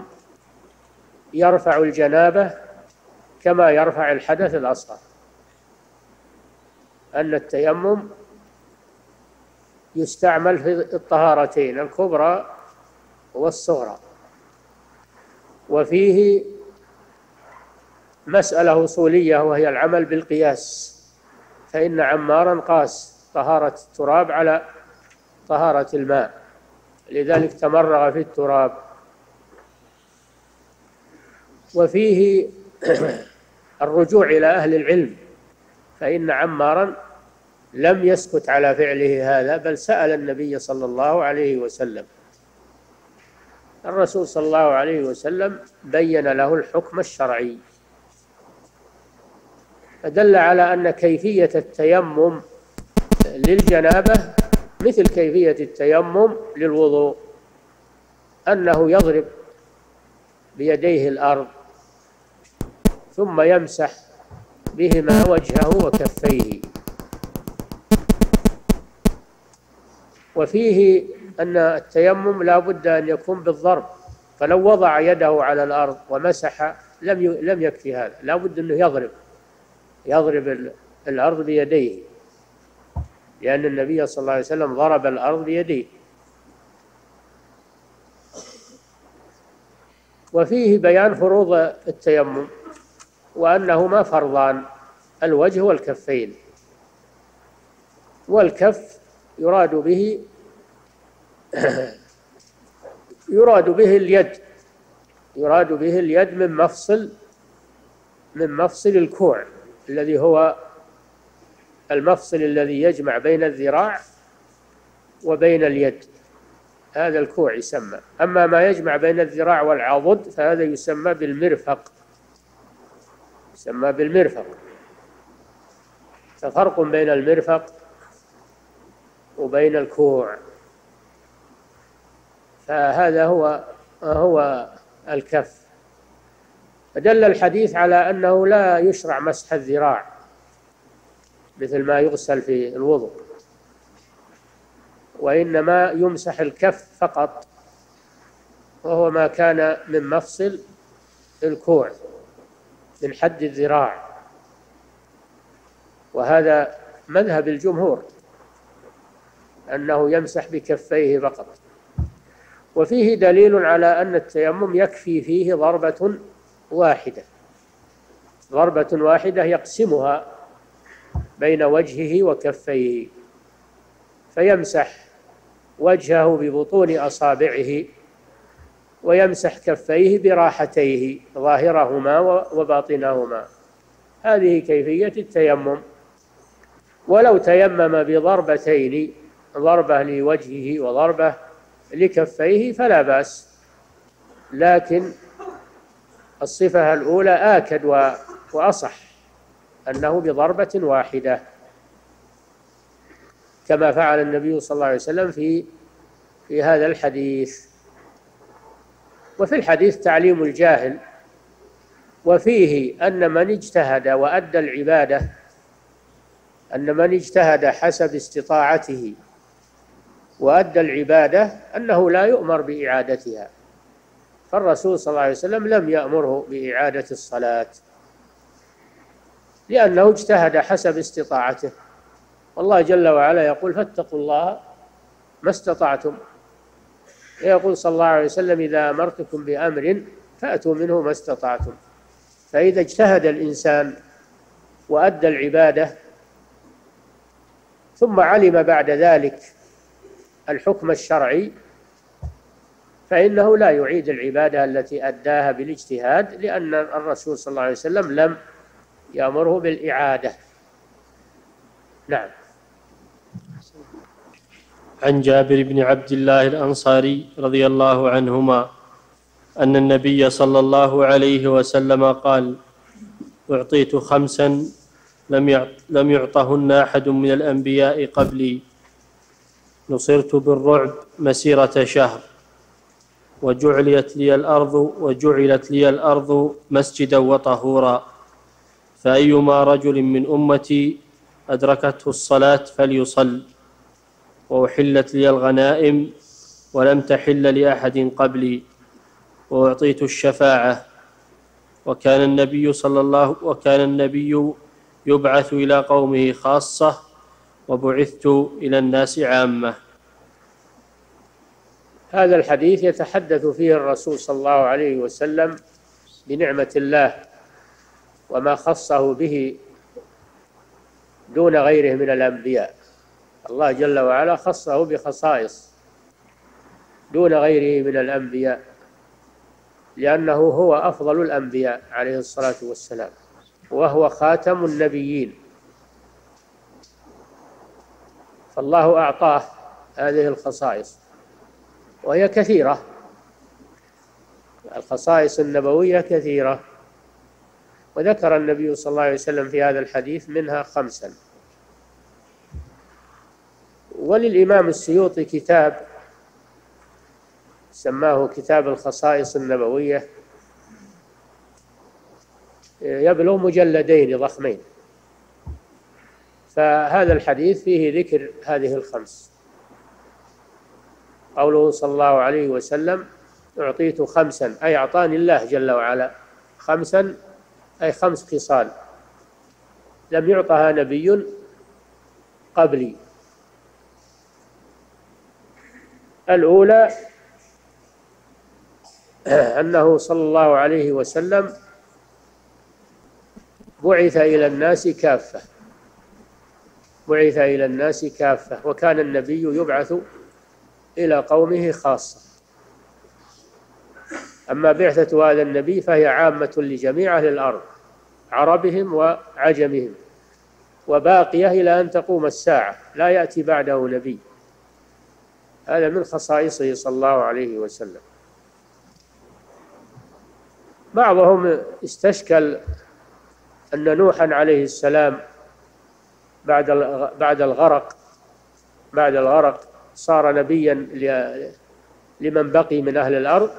يرفع الجنابة كما يرفع الحدث الأصغر، أن التيمم يستعمل في الطهارتين الكبرى والصغرى. وفيه مسألة أصولية، وهي العمل بالقياس، فإن عمارا قاس طهارة التراب على طهارة الماء، لذلك تمرغ في التراب. وفيه الرجوع إلى أهل العلم، فإن عمارا لم يسكت على فعله هذا، بل سأل النبي صلى الله عليه وسلم، الرسول صلى الله عليه وسلم بين له الحكم الشرعي، فدل على أن كيفية التيمم للجنابة مثل كيفية التيمم للوضوء، أنه يضرب بيديه الأرض ثم يمسح بهما وجهه وكفيه. وفيه أن التيمم لا بد أن يكون بالضرب، فلو وضع يده على الأرض ومسح لم لم يكفي هذا، لا بد أنه يضرب يضرب الأرض بيديه، لأن النبي صلى الله عليه وسلم ضرب الأرض بيديه. وفيه بيان فروض التيمم وأنهما فرضان، الوجه والكفين. والكف يراد به يراد به اليد يراد به اليد من مفصل من مفصل الكوع، الذي هو المفصل الذي يجمع بين الذراع وبين اليد، هذا الكوع يسمى. أما ما يجمع بين الذراع والعضد فهذا يسمى بالمرفق يسمى بالمرفق ففرق بين المرفق وبين الكوع، فهذا هو هو الكف. فدل الحديث على أنه لا يشرع مسح الذراع مثل ما يغسل في الوضوء، وإنما يمسح الكف فقط، وهو ما كان من مفصل الكوع من حد الذراع، وهذا مذهب الجمهور أنه يمسح بكفيه فقط. وفيه دليل على أن التيمم يكفي فيه ضربة واحدة ضربة واحدة يقسمها بين وجهه وكفيه، فيمسح وجهه ببطون أصابعه ويمسح كفيه براحتيه ظاهرهما وباطنهما. هذه كيفية التيمم. ولو تيمم بضربتين، ضربة لوجهه وضربة لكفيه، فلا بأس، لكن الصفة الأولى آكد وأصح، أنه بضربة واحدة، كما فعل النبي صلى الله عليه وسلم في في هذا الحديث. وفي الحديث تعليم الجاهل، وفيه أن من اجتهد وأدى العبادة أن من اجتهد حسب استطاعته وأدى العبادة أنه لا يؤمر بإعادتها، فالرسول صلى الله عليه وسلم لم يأمره بإعادة الصلاة لأنه اجتهد حسب استطاعته، والله جل وعلا يقول فاتقوا الله ما استطعتم، يقول صلى الله عليه وسلم إذا أمرتكم بأمر فأتوا منه ما استطعتم. فإذا اجتهد الإنسان وأدى العبادة ثم علم بعد ذلك الحكم الشرعي فإنه لا يعيد العبادة التي أداها بالاجتهاد، لأن الرسول صلى الله عليه وسلم لم يأمره بالإعادة. نعم. عن جابر بن عبد الله الأنصاري رضي الله عنهما أن النبي صلى الله عليه وسلم قال أعطيت خمسا لم يعطهن أحد من الأنبياء قبلي، نصرت بالرعب مسيرة شهر، وجعلت لي الأرض وجعلت لي الأرض مسجدا وطهورا، فأيما رجل من أمتي أدركته الصلاة فليصل، وأحلت لي الغنائم ولم تحل لأحد قبلي، وأعطيت الشفاعة، وكان النبي صلى الله وكان النبي يبعث إلى قومه خاصة، وبعثت إلى الناس عامة. هذا الحديث يتحدث فيه الرسول صلى الله عليه وسلم بنعمة الله وما خصه به دون غيره من الأنبياء. الله جل وعلا خصه بخصائص دون غيره من الأنبياء، لأنه هو أفضل الأنبياء عليه الصلاة والسلام، وهو خاتم النبيين، فالله أعطاه هذه الخصائص، وهي كثيرة، الخصائص النبوية كثيرة. وذكر النبي صلى الله عليه وسلم في هذا الحديث منها خمسا. وللإمام السيوطي كتاب سماه كتاب الخصائص النبوية، يبلغ مجلدين ضخمين، فهذا الحديث فيه ذكر هذه الخمس. قوله صلى الله عليه وسلم أعطيت خمسا، أي أعطاني الله جل وعلا خمسا، أي خمس خصال لم يعطها نبي قبلي. الأولى أنه صلى الله عليه وسلم بعث إلى الناس كافة، بعث إلى الناس كافة، وكان النبي يبعث إلى قومه خاصة. أما بعثة هذا النبي فهي عامة لجميع أهل الأرض، عربهم وعجمهم، وباقية إلى أن تقوم الساعة، لا يأتي بعده نبي. هذا من خصائصه صلى الله عليه وسلم. بعضهم استشكل أن نوحا عليه السلام بعد بعد الغرق بعد الغرق صار نبيا لمن بقي من أهل الأرض،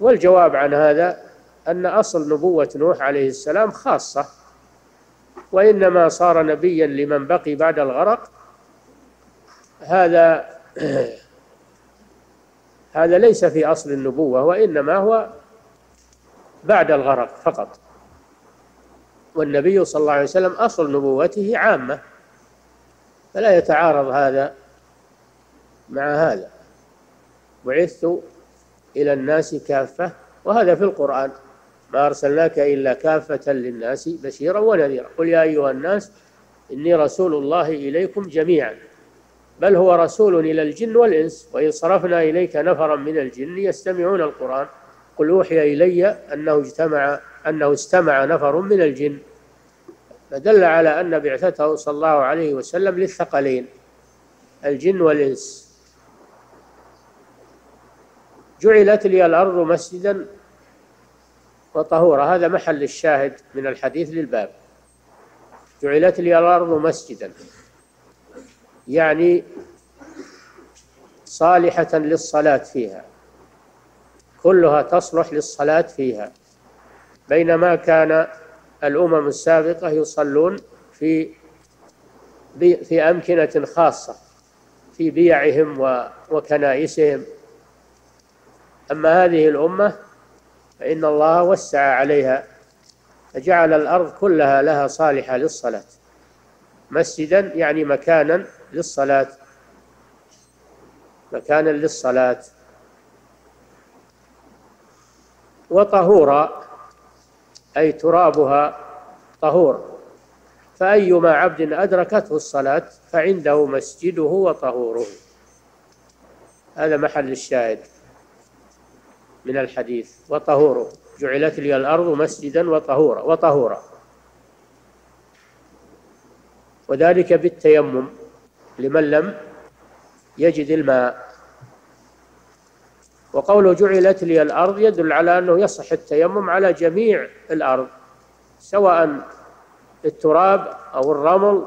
والجواب عن هذا أن أصل نبوة نوح عليه السلام خاصة، وإنما صار نبيا لمن بقي بعد الغرق. هذا هذا ليس في أصل النبوة، وإنما هو بعد الغرق فقط. والنبي صلى الله عليه وسلم أصل نبوته عامة، فلا يتعارض هذا مع هذا. بعثت إلى الناس كافة، وهذا في القرآن، ما أرسلناك إلا كافة للناس بشيرا ونذيرا، قل يا أيها الناس إني رسول الله إليكم جميعا، بل هو رسول إلى الجن والإنس، وإن صرفنا إليك نفرا من الجن يستمعون القرآن قل أوحي إلي أنه اجتمع أنه استمع نفر من الجن. فدل على أن بعثته صلى الله عليه وسلم للثقلين، الجن والإنس. جعلت لي الأرض مسجدا وطهورا، هذا محل الشاهد من الحديث للباب. جعلت لي الأرض مسجدا يعني صالحة للصلاة فيها، كلها تصلح للصلاة فيها، بينما كان الأمم السابقة يصلون في في أمكنة خاصة في بيعهم وكنائسهم. أما هذه الأمة فإن الله وسع عليها فجعل الأرض كلها لها صالحة للصلاة، مسجدا يعني مكانا للصلاة، مكانا للصلاة وطهورا أي ترابها طهور، فأيما عبد أدركته الصلاة فعنده مسجده وطهوره. هذا محل الشاهد من الحديث، وطهوره. جعلت لي الأرض مسجدا وطهورا وطهورا وذلك بالتيمم لمن لم يجد الماء. وقوله جعلت لي الأرض يدل على أنه يصح التيمم على جميع الأرض، سواء التراب أو الرمل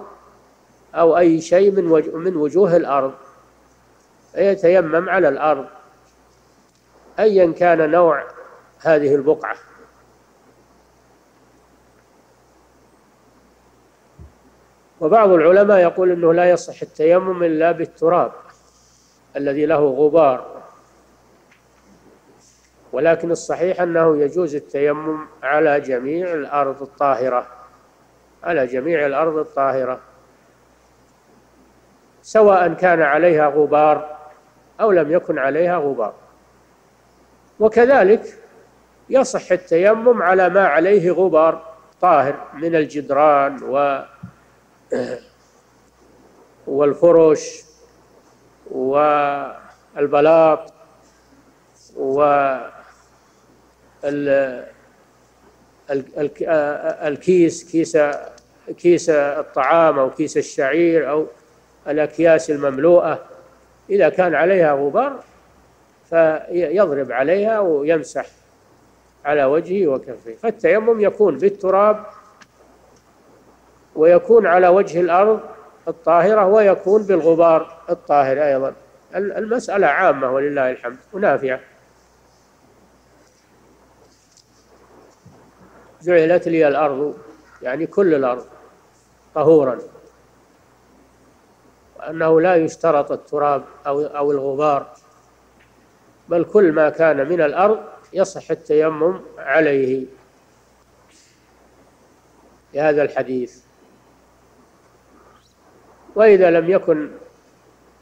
أو أي شيء من وجوه الأرض، يتيمم على الأرض أيا كان نوع هذه البقعة. وبعض العلماء يقول أنه لا يصح التيمم إلا بالتراب الذي له غبار، ولكن الصحيح أنه يجوز التيمم على جميع الأرض الطاهرة، على جميع الأرض الطاهرة، سواء كان عليها غبار أو لم يكن عليها غبار. وكذلك يصح التيمم على ما عليه غبار طاهر من الجدران و والفرش والبلاط و الكيس كيس كيس الطعام أو كيس الشعير أو الأكياس المملوءة، إذا كان عليها غبار فيضرب عليها ويمسح على وجهه وكفيه. فالتيمم يكون بالتراب، ويكون على وجه الأرض الطاهرة، ويكون بالغبار الطاهر أيضا. المسألة عامة ولله الحمد ونافعة. جعلت لي الأرض يعني كل الأرض طهورا، أنه لا يشترط التراب أو أو الغبار، بل كل ما كان من الأرض يصح التيمم عليه لهذا الحديث. وإذا لم يكن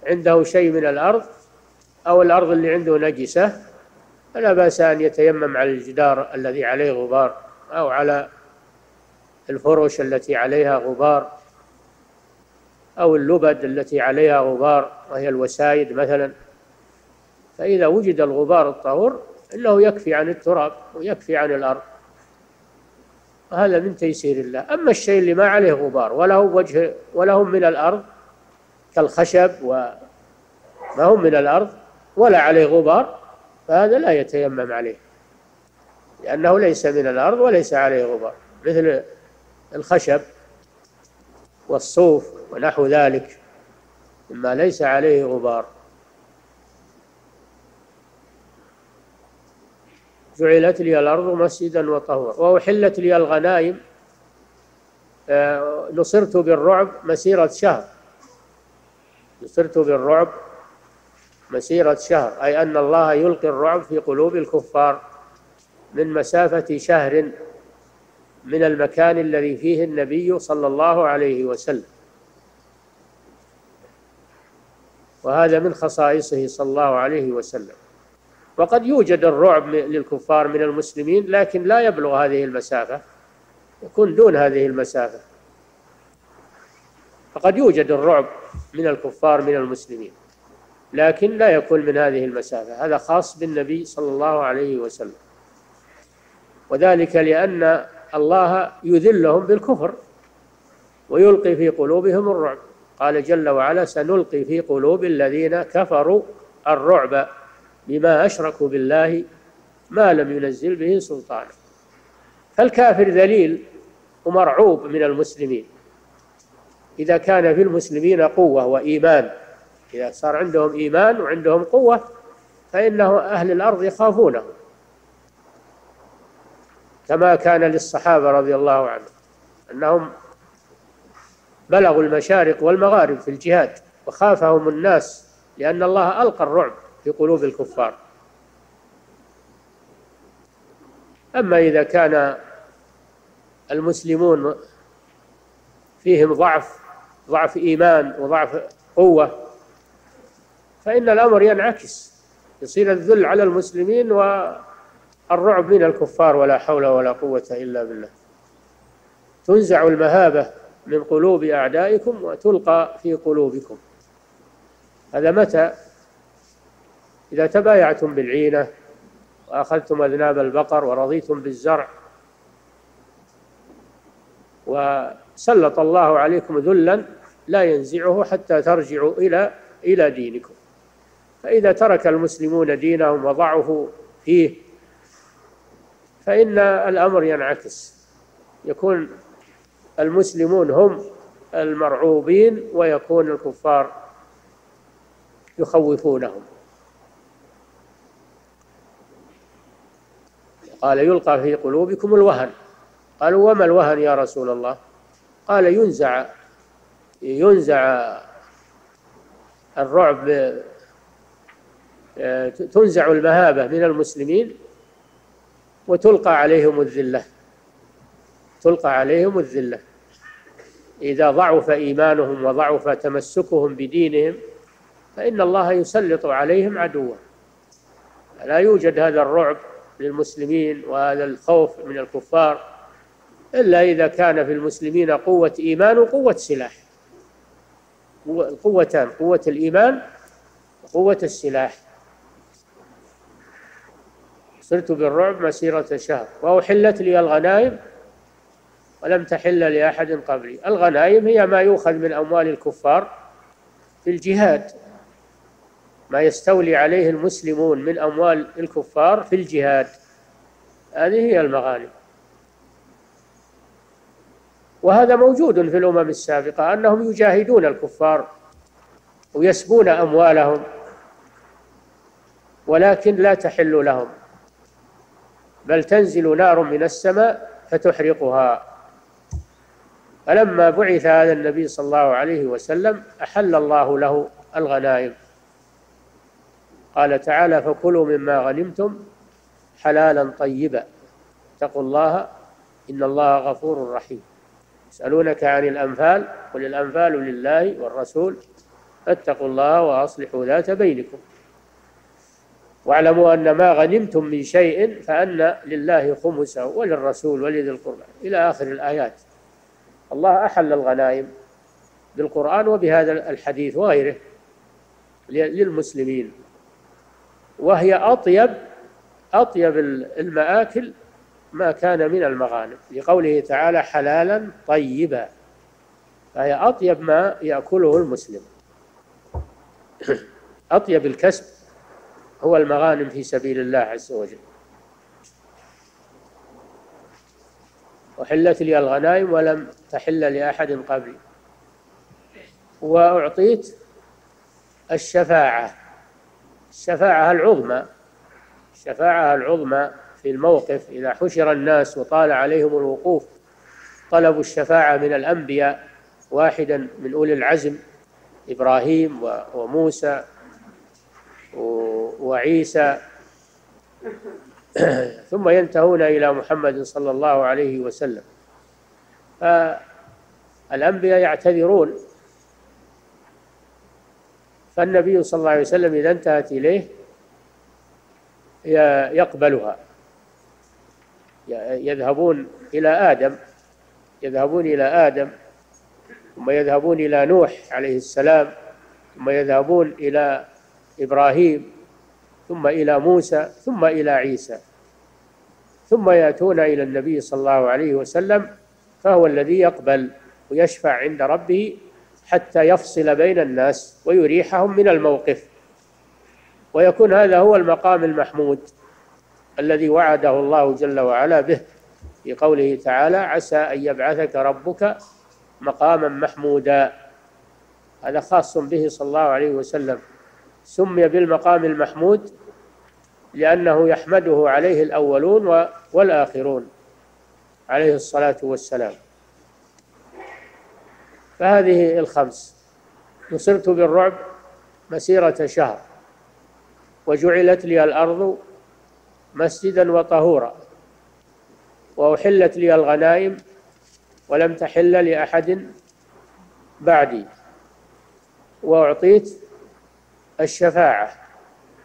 عنده شيء من الأرض أو الأرض اللي عنده نجسة فلا بأس أن يتيمم على الجدار الذي عليه غبار أو على الفرش التي عليها غبار أو اللبد التي عليها غبار وهي الوسائد مثلا، فإذا وجد الغبار الطهور إنه يكفي عن التراب ويكفي عن الأرض، وهذا من تيسير الله. أما الشيء اللي ما عليه غبار وله وجه وله من الأرض كالخشب وما هم من الأرض ولا عليه غبار فهذا لا يتيمم عليه لأنه ليس من الأرض وليس عليه غبار، مثل الخشب والصوف ونحو ذلك مما ليس عليه غبار. جعلت لي الأرض مسجدا وطهورا وأحلت لي الغنائم نصرت بالرعب مسيرة شهر، نصرت بالرعب مسيرة شهر، أي أن الله يلقي الرعب في قلوب الكفار من مسافة شهر من المكان الذي فيه النبي صلى الله عليه وسلم، وهذا من خصائصه صلى الله عليه وسلم. وقد يوجد الرعب للكفار من المسلمين لكن لا يبلغ هذه المسافة، يكون دون هذه المسافة. فقد يوجد الرعب من الكفار من المسلمين لكن لا يكون من هذه المسافة، هذا خاص بالنبي صلى الله عليه وسلم، وذلك لأن الله يذلهم بالكفر ويلقي في قلوبهم الرعب. قال جل وعلا سنلقي في قلوب الذين كفروا الرعب بما أشركوا بالله ما لم ينزل به سلطانا. فالكافر ذليل ومرعوب من المسلمين إذا كان في المسلمين قوة وإيمان، إذا صار عندهم إيمان وعندهم قوة فإنه أهل الأرض يخافونه، كما كان للصحابة رضي الله عنهم أنهم بلغوا المشارق والمغارب في الجهاد وخافهم الناس لأن الله ألقى الرعب في قلوب الكفار. أما إذا كان المسلمون فيهم ضعف ضعف إيمان وضعف قوة فإن الأمر ينعكس، يصير الذل على المسلمين والرعب من الكفار، ولا حول ولا قوة إلا بالله. تنزع المهابة من قلوب أعدائكم وتلقى في قلوبكم. هذا متى؟ إذا تبايعتم بالعينة وأخذتم أذناب البقر ورضيتم بالزرع وسلط الله عليكم ذلا لا ينزعه حتى ترجعوا إلى إلى دينكم. فإذا ترك المسلمون دينهم وضعوا فيه فإن الأمر ينعكس، يكون المسلمون هم المرعوبين ويكون الكفار يخوفونهم. قال يلقى في قلوبكم الوهن. قالوا وما الوهن يا رسول الله؟ قال ينزع ينزع الرعب، تنزع المهابة من المسلمين وتلقى عليهم الذلة، تلقى عليهم الذلة إذا ضعف إيمانهم وضعف تمسكهم بدينهم فإن الله يسلط عليهم عدوا. لا يوجد هذا الرعب للمسلمين وهذا الخوف من الكفار إلا إذا كان في المسلمين قوة إيمان وقوة سلاح، القوتان قوة الإيمان وقوة السلاح. صرت بالرعب مسيرة شهر وأحلت لي الغنائم ولم تحل لأحد قبلي. الغنائم هي ما يؤخذ من أموال الكفار في الجهاد، ما يستولي عليه المسلمون من أموال الكفار في الجهاد، هذه هي المغانم. وهذا موجود في الأمم السابقة أنهم يجاهدون الكفار ويسبون أموالهم ولكن لا تحل لهم، بل تنزل نار من السماء فتحرقها. فلما بعث هذا النبي صلى الله عليه وسلم أحل الله له الغنائم، قال تعالى: فكلوا مما غنمتم حلالا طيبا اتقوا الله إن الله غفور رحيم. يسألونك عن الأنفال قل الأنفال لله والرسول فاتقوا الله وأصلحوا ذات بينكم واعلموا أن ما غنمتم من شيء فأن لله خمسه وللرسول ولذي القربى إلى آخر الآيات. الله أحل الغنائم بالقرآن وبهذا الحديث وغيره للمسلمين، وهي أطيب أطيب المآكل ما كان من المغانم، لقوله تعالى: حلالا طيبا، فهي أطيب ما يأكله المسلم. أطيب الكسب هو المغانم في سبيل الله عز وجل. وحلت لي الغنائم ولم تحل لأحد قبلي وأعطيت الشفاعة، الشفاعة العظمى الشفاعة العظمى في الموقف، إذا حشر الناس وطال عليهم الوقوف طلبوا الشفاعة من الأنبياء واحدا من أولي العزم، إبراهيم وموسى وعيسى، ثم ينتهون إلى محمد صلى الله عليه وسلم. فالأنبياء يعتذرون، فالنبي صلى الله عليه وسلم إذا انتهت إليه يقبلها. يذهبون إلى آدم يذهبون إلى آدم ثم يذهبون إلى نوح عليه السلام، ثم يذهبون إلى إبراهيم، ثم إلى موسى، ثم إلى عيسى، ثم يأتون إلى النبي صلى الله عليه وسلم، فهو الذي يقبل ويشفع عند ربه حتى يفصل بين الناس ويريحهم من الموقف، ويكون هذا هو المقام المحمود الذي وعده الله جل وعلا به في قوله تعالى: عسى أن يبعثك ربك مقاما محمودا. هذا خاص به صلى الله عليه وسلم، سمي بالمقام المحمود لأنه يحمده عليه الأولون والآخرون عليه الصلاة والسلام. فهذه الخمس: نصرت بالرعب مسيرة شهر، وجعلت لي الأرض مسجدا وطهورا، وأحلت لي الغنائم ولم تحل لأحد بعدي، وأعطيت الشفاعة.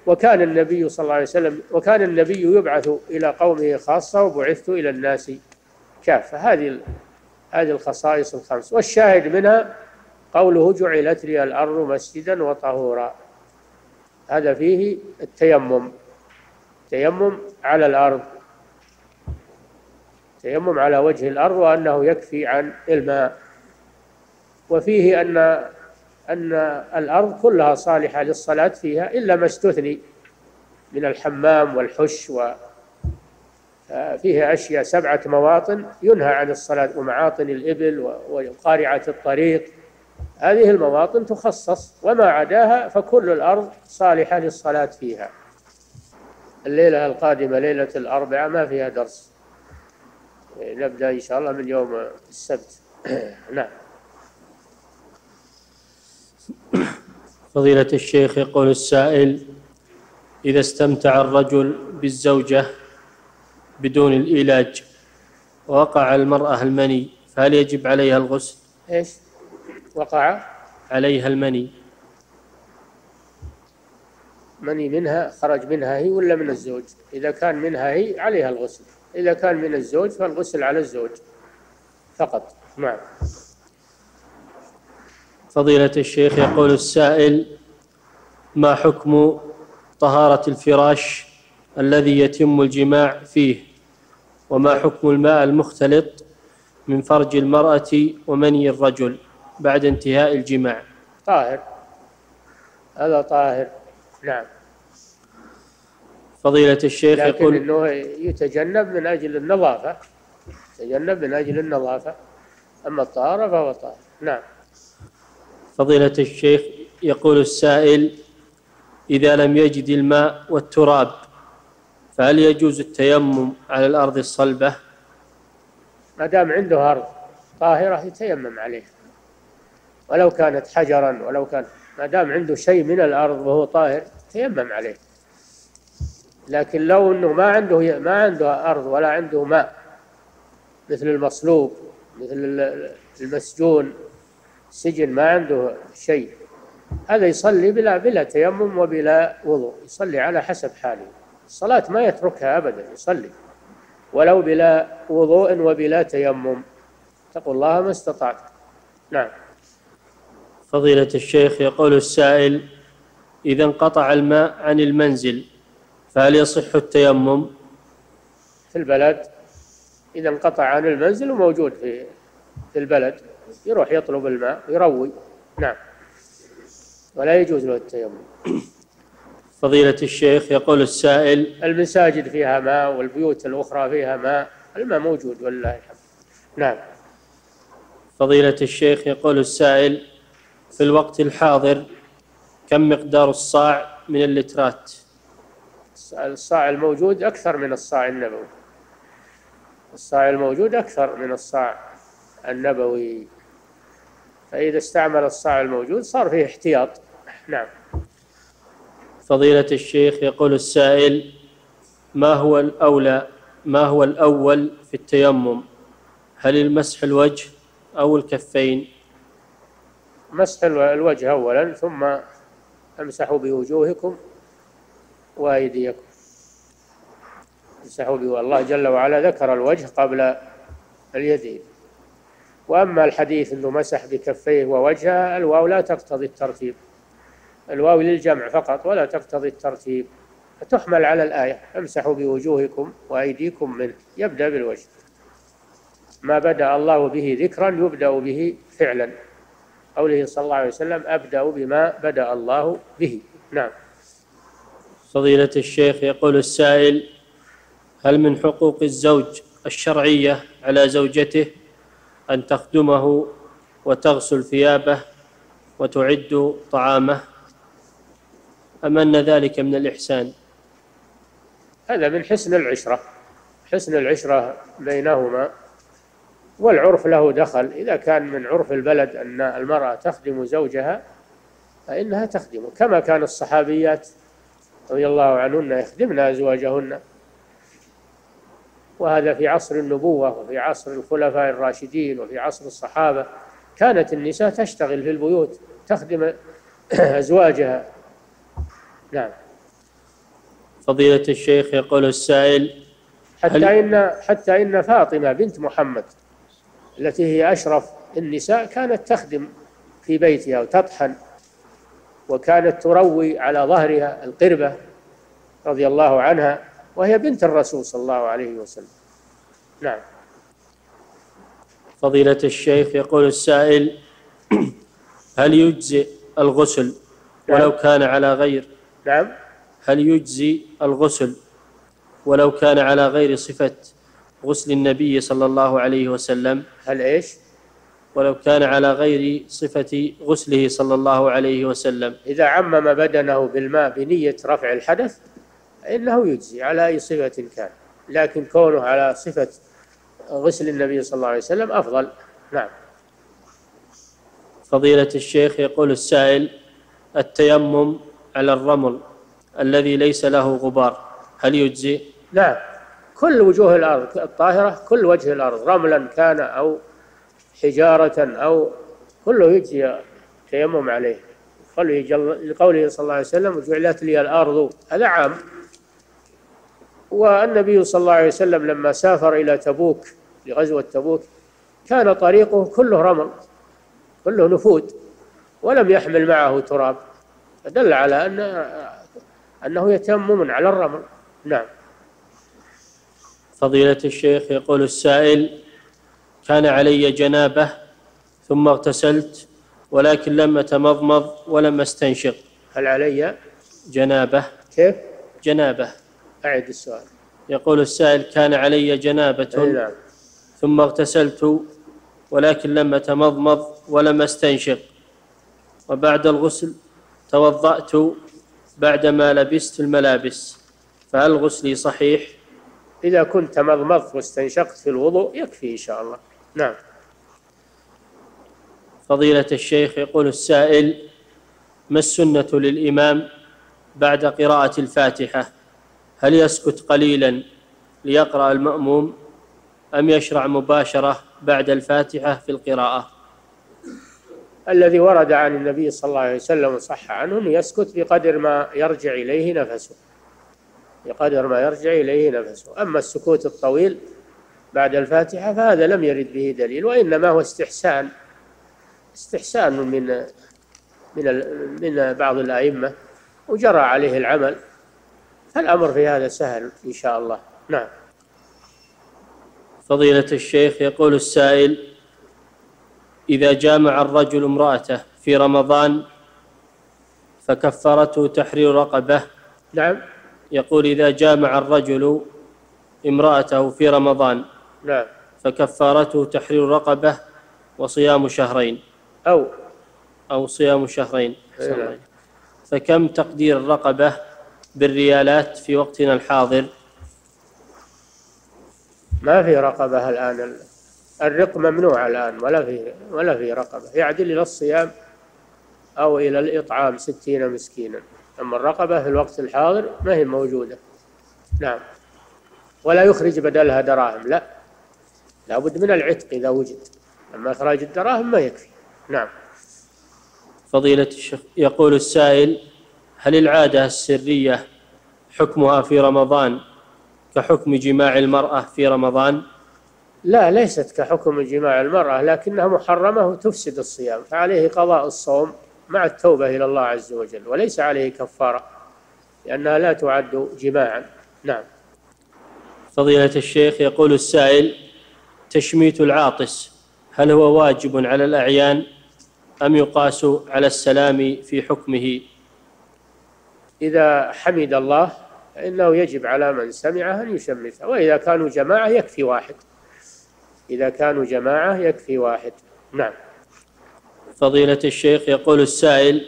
وكان النبي صلى الله عليه وسلم وكان النبي يبعث إلى قومه خاصة، وبعثت إلى الناس كافة. هذه هذه الخصائص الخمس، والشاهد منها قوله: جعلت لي الأرض مسجدا وطهورا. هذا فيه التيمم، تيمم على الأرض، تيمم على وجه الأرض، وأنه يكفي عن الماء. وفيه أن أن الأرض كلها صالحة للصلاة فيها إلا ما استثني من الحمام والحش، وفيها أشياء، سبعة مواطن ينهى عن الصلاة، ومعاطن الإبل وقارعة الطريق، هذه المواطن تخصص، وما عداها فكل الأرض صالحة للصلاة فيها. الليلة القادمة ليلة الأربعاء ما فيها درس، نبدأ إن شاء الله من يوم السبت. نعم. فضيلة الشيخ، يقول السائل: إذا استمتع الرجل بالزوجة بدون العلاج ووقع المرأة المني فهل يجب عليها الغسل؟ إيش؟ وقع عليها المني، مني منها خرج منها هي ولا من الزوج؟ إذا كان منها هي عليها الغسل، إذا كان من الزوج فالغسل على الزوج فقط. نعم. فضيلة الشيخ، يقول السائل: ما حكم طهارة الفراش الذي يتم الجماع فيه؟ وما حكم الماء المختلط من فرج المرأة ومني الرجل بعد انتهاء الجماع؟ طاهر، هذا طاهر. نعم. فضيلة الشيخ، يقول: لكن أنه يتجنب من أجل النظافة، يتجنب من أجل النظافة، أما الطهارة فهو طاهر. نعم. فضيلة الشيخ، يقول السائل: إذا لم يجد الماء والتراب فهل يجوز التيمم على الأرض الصلبة؟ ما دام عنده أرض طاهرة يتيمم عليه، ولو كانت حجرا، ولو كان، ما دام عنده شيء من الأرض وهو طاهر يتيمم عليه. لكن لو أنه ما عنده ما عنده أرض ولا عنده ماء، مثل المصلوب، مثل المسجون السجن، ما عنده شيء، هذا يصلي بلا بلا تيمم وبلا وضوء، يصلي على حسب حاله. الصلاة ما يتركها أبدا، يصلي ولو بلا وضوء وبلا تيمم. اتقوا الله ما استطعت. نعم. فضيلة الشيخ، يقول السائل: إذا انقطع الماء عن المنزل فهل يصح التيمم؟ في البلد إذا انقطع عن المنزل وموجود في في البلد، يروح يطلب الماء ويروي. نعم، ولا يجوز له التيمم. فضيلة الشيخ، يقول السائل: المساجد فيها ماء والبيوت الأخرى فيها ماء، الماء موجود والله الحمد. نعم. فضيلة الشيخ، يقول السائل: في الوقت الحاضر كم مقدار الصاع من اللترات؟ الصاع الموجود أكثر من الصاع النبوي، الصاع الموجود أكثر من الصاع النبوي، فإذا استعمل الصاع الموجود صار فيه احتياط. نعم. فضيلة الشيخ، يقول السائل: ما هو الأولى، ما هو الأول في التيمم؟ هل المسح الوجه أو الكفين؟ مسح الوجه أولا، ثم امسحوا بوجوهكم وأيديكم. امسحوا بوجوهكم، الله جل وعلا ذكر الوجه قبل اليدين. وأما الحديث أنه مسح بكفيه ووجهه، الواو لا تقتضي الترتيب، الواو للجمع فقط ولا تقتضي الترتيب، فتحمل على الآية امسحوا بوجوهكم وأيديكم منه، يبدأ بالوجه. ما بدأ الله به ذكرا يبدأ به فعلا، قوله صلى الله عليه وسلم: أبدأ بما بدأ الله به. نعم. فضيلة الشيخ، يقول السائل: هل من حقوق الزوج الشرعية على زوجته أن تخدمه وتغسل ثيابه وتعد طعامه، أم أن ذلك من الإحسان؟ هذا من حسن العشرة، حسن العشرة بينهما، والعرف له دخل. إذا كان من عرف البلد أن المرأة تخدم زوجها فإنها تخدمه، كما كان الصحابيات رضي الله عنهن يخدمن أزواجهن، وهذا في عصر النبوة وفي عصر الخلفاء الراشدين وفي عصر الصحابة، كانت النساء تشتغل في البيوت تخدم أزواجها. نعم. فضيلة الشيخ، يقول السائل: حتى إن حتى إن فاطمة بنت محمد التي هي أشرف النساء كانت تخدم في بيتها وتطحن، وكانت تروي على ظهرها القربة رضي الله عنها، وهي بنت الرسول صلى الله عليه وسلم. نعم. فضيلة الشيخ، يقول السائل: هل يجزئ الغسل ولو كان على غير نعم هل يجزي الغسل ولو كان على غير صفة غسل النبي صلى الله عليه وسلم؟ هل إيش؟ ولو كان على غير صفة غسله صلى الله عليه وسلم. إذا عمم بدنه بالماء بنية رفع الحدث إنه يجزي على أي صفة كان، لكن كونه على صفة غسل النبي صلى الله عليه وسلم أفضل. نعم. فضيلة الشيخ، يقول السائل: التيمم على الرمل الذي ليس له غبار هل يجزي؟ نعم، كل وجوه الأرض الطاهرة، كل وجه الأرض رملا كان أو حجارة أو كله يجزي التيمم عليه، لقوله صلى الله عليه وسلم: وجعلت لي الأرض. هذا عام. والنبي صلى الله عليه وسلم لما سافر إلى تبوك لغزوة تبوك كان طريقه كله رمل، كله نفود، ولم يحمل معه تراب، فدل على أن أنه يتيمم على الرمل. نعم. فضيلة الشيخ، يقول السائل: كان علي جنابة ثم اغتسلت، ولكن لم أتمضمض ولم أستنشق، هل علي جنابة؟ كيف؟ جنابة. أعد السؤال. يقول السائل: كان علي جنابة ثم اغتسلت، ولكن لم أتمضمض ولم أستنشق، وبعد الغسل توضأت بعدما لبست الملابس، فهل غسلي صحيح؟ إذا كنت مضمضت واستنشقت في الوضوء يكفي إن شاء الله. نعم. فضيلة الشيخ، يقول السائل: ما السنة للإمام بعد قراءة الفاتحة؟ هل يسكت قليلا ليقرأ المأموم أم يشرع مباشرة بعد الفاتحة في القراءة؟ الذي ورد عن النبي صلى الله عليه وسلم صح عنه يسكت بقدر ما يرجع إليه نفسه بقدر ما يرجع إليه نفسه أما السكوت الطويل بعد الفاتحة فهذا لم يرد به دليل، وإنما هو استحسان استحسان من من من بعض الأئمة وجرى عليه العمل، فالأمر في هذا سهل إن شاء الله. نعم. فضيلة الشيخ، يقول السائل: إذا جامع الرجل امرأته في رمضان فكفرته تحرير رقبة. نعم. يقول: إذا جامع الرجل امرأته في رمضان نعم فكفارته تحرير رقبة وصيام شهرين أو أو صيام شهرين نعم. فكم تقدير الرقبة بالريالات في وقتنا الحاضر؟ ما في رقبة الآن، الرق ممنوع الآن، ولا في ولا في رقبة، يعدل إلى الصيام أو إلى الإطعام ستين مسكينا، أما الرقبة في الوقت الحاضر ما هي موجودة. نعم. ولا يخرج بدلها دراهم، لا، لابد من العتق إذا وجد، أما إخراج الدراهم ما يكفي. نعم. فضيلة الشيخ، يقول السائل: هل العادة السرية حكمها في رمضان كحكم جماع المرأة في رمضان؟ لا، ليست كحكم جماع المرأة، لكنها محرمة وتفسد الصيام، فعليه قضاء الصوم مع التوبة إلى الله عز وجل، وليس عليه كفارة لأنها لا تعد جماعا. نعم. فضيلة الشيخ، يقول السائل: تشميت العاطس هل هو واجب على الأعيان أم يقاس على السلام في حكمه؟ إذا حمد الله فإنه يجب على من سمعه أن يشمتها، وإذا كانوا جماعة يكفي واحد إذا كانوا جماعة يكفي واحد. نعم. فضيلة الشيخ، يقول السائل: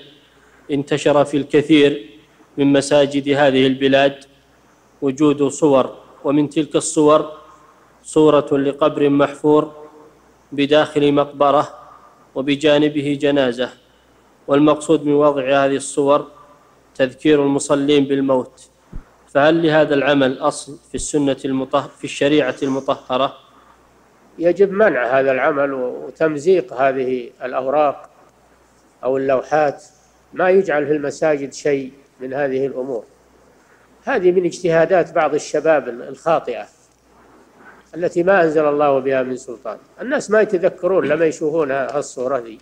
انتشر في الكثير من مساجد هذه البلاد وجود صور، ومن تلك الصور صورة لقبر محفور بداخل مقبرة وبجانبه جنازة، والمقصود من وضع هذه الصور تذكير المصلين بالموت، فهل لهذا العمل أصل في السنة المطهر في الشريعة المطهرة؟ يجب منع هذا العمل وتمزيق هذه الأوراق أو اللوحات، ما يجعل في المساجد شيء من هذه الأمور. هذه من اجتهادات بعض الشباب الخاطئة التي ما أنزل الله بها من سلطان. الناس ما يتذكرون لما يشوفون هالصورة دي،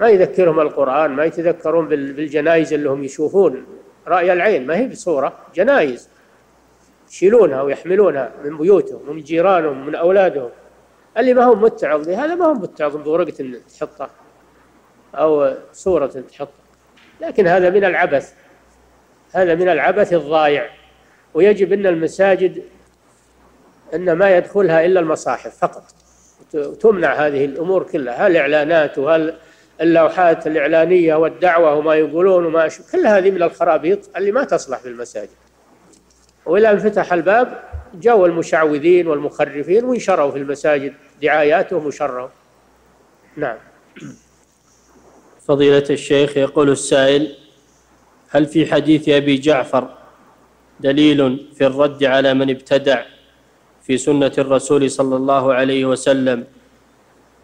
ما يذكرهم القرآن، ما يتذكرون بالجنائز اللي هم يشوفون رأي العين، ما هي بصورة، جنائز يشيلونها ويحملونها من بيوتهم ومن جيرانهم ومن أولادهم. اللي ما هو متعظ هذا ما هو متعظ بورقة تحطها أو صورة تحطها، لكن هذا من العبث، هذا من العبث الضائع. ويجب أن المساجد أن ما يدخلها إلا المصاحف فقط، وتمنع هذه الأمور كلها، هالإعلانات وهاللوحات الإعلانية والدعوة وما يقولون وما أشوف، كل هذه من الخرابيط اللي ما تصلح في المساجد. وإلى أن فتح الباب جاءوا المشعوذين والمخرفين وانشروا في المساجد دعاياتهم وشروا. نعم. فضيلة الشيخ، يقول السائل: هل في حديث أبي جعفر دليل في الرد على من ابتدع في سنة الرسول صلى الله عليه وسلم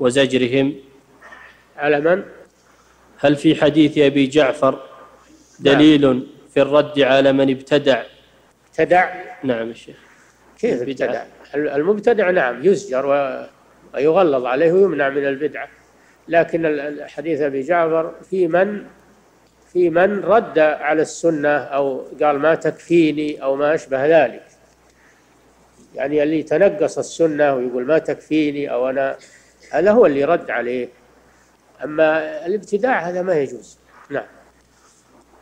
وزجرهم؟ على من؟ هل في حديث أبي جعفر دليل نعم. في الرد على من ابتدع ابتدع؟ نعم الشيخ. كيف ابتدع؟ المبتدع نعم يزجر ويغلظ عليه ويمنع من البدعة، لكن حديث أبي جعفر في من في من رد على السنة أو قال ما تكفيني أو ما أشبه ذلك، يعني اللي تنقص السنة ويقول ما تكفيني أو أنا، هذا هو اللي رد عليه، أما الابتداع هذا ما يجوز. نعم.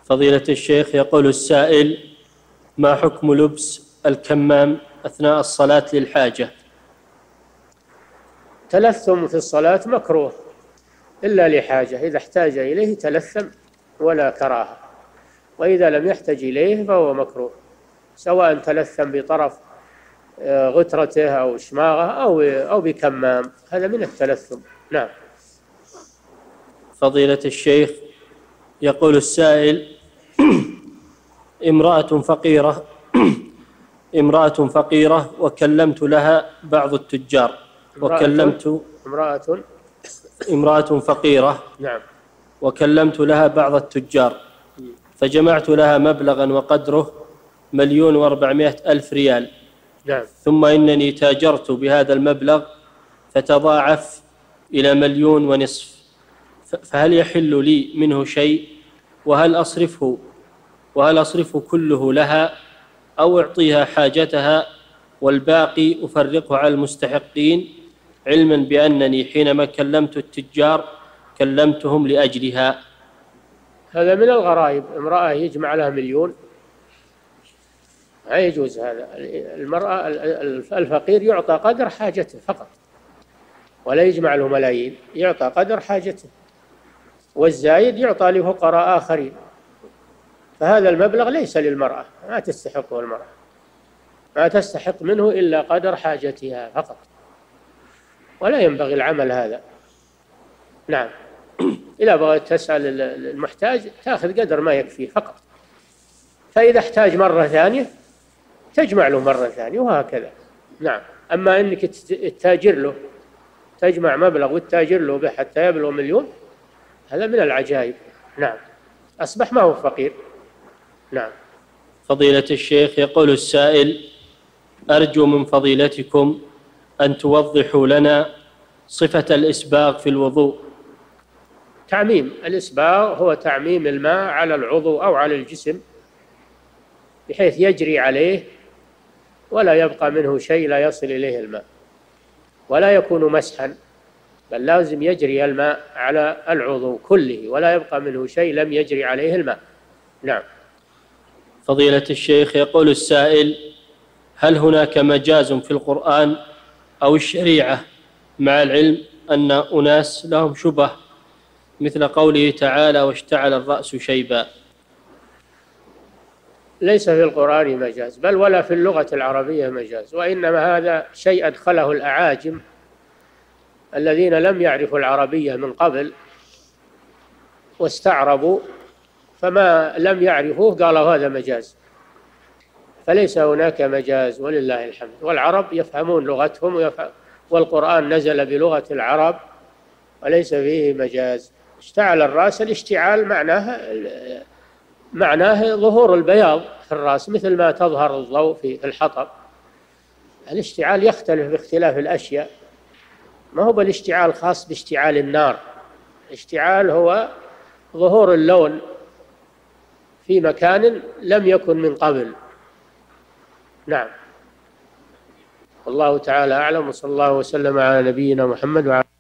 فضيلة الشيخ، يقول السائل: ما حكم لبس الكمام أثناء الصلاة للحاجة؟ تلثم في الصلاة مكروه إلا لحاجة، إذا احتاج إليه تلثم ولا كراهة، وإذا لم يحتج إليه فهو مكروه، سواء تلثم بطرف غترته أو شماغه أو أو بكمام، هذا من التلثم. نعم. فضيلة الشيخ. يقول السائل: امرأة فقيرة امرأة فقيرة وكلمت لها بعض التجار وكلمت امرأة امرأة فقيرة نعم وكلمت لها بعض التجار فجمعت لها مبلغا وقدره مليون واربعمائة ألف ريال نعم ثم إنني تاجرت بهذا المبلغ فتضاعف إلى مليون ونصف، فهل يحل لي منه شيء؟ وهل أصرفه وهل أصرفه كله لها أو أعطيها حاجتها والباقي أفرقه على المستحقين، علما بأنني حينما كلمت التجار كلمتهم لأجلها؟ هذا من الغرائب، امرأة يجمع لها مليون، لا يجوز هذا. المرأة الفقير يعطى قدر حاجته فقط، ولا يجمع له ملايين، يعطى قدر حاجته، والزايد يعطى لفقراء آخرين. فهذا المبلغ ليس للمرأة، ما تستحقه المرأة، ما تستحق منه إلا قدر حاجتها فقط، ولا ينبغي العمل هذا. نعم، إذا بغيت تسأل المحتاج تأخذ قدر ما يكفيه فقط، فإذا احتاج مرة ثانية تجمع له مرة ثانية وهكذا. نعم، أما أنك تتاجر له، تجمع مبلغ وتتاجر له به حتى يبلغ مليون، هذا من العجائب. نعم، أصبح ما هو فقير. نعم. فضيلة الشيخ، يقول السائل: أرجو من فضيلتكم أن توضحوا لنا صفة الإسباغ في الوضوء. تعميم الإسباغ هو تعميم الماء على العضو أو على الجسم بحيث يجري عليه ولا يبقى منه شيء لا يصل إليه الماء، ولا يكون مسحا، بل لازم يجري الماء على العضو كله ولا يبقى منه شيء لم يجري عليه الماء. نعم. فضيلة الشيخ، يقول السائل: هل هناك مجاز في القرآن أو الشريعة، مع العلم أن أناس لهم شبه، مثل قوله تعالى: واشتعل الرأس شيبا؟ ليس في القرآن مجاز، بل ولا في اللغة العربية مجاز، وإنما هذا شيء أدخله الأعاجم الذين لم يعرفوا العربية من قبل واستعربوا، فما لم يعرفوه قالوا هذا مجاز، فليس هناك مجاز ولله الحمد. والعرب يفهمون لغتهم ويفهم، والقرآن نزل بلغة العرب وليس فيه مجاز. اشتعل الرأس، الاشتعال معناه معناه ظهور البياض في الرأس، مثل ما تظهر الضوء في الحطب. الاشتعال يختلف باختلاف الأشياء، ما هو الاشتعال خاص باشتعال النار. الاشتعال هو ظهور اللون في مكان لم يكن من قبل. نعم، والله تعالى أعلم، وصلى الله وسلم على نبينا محمد وعلى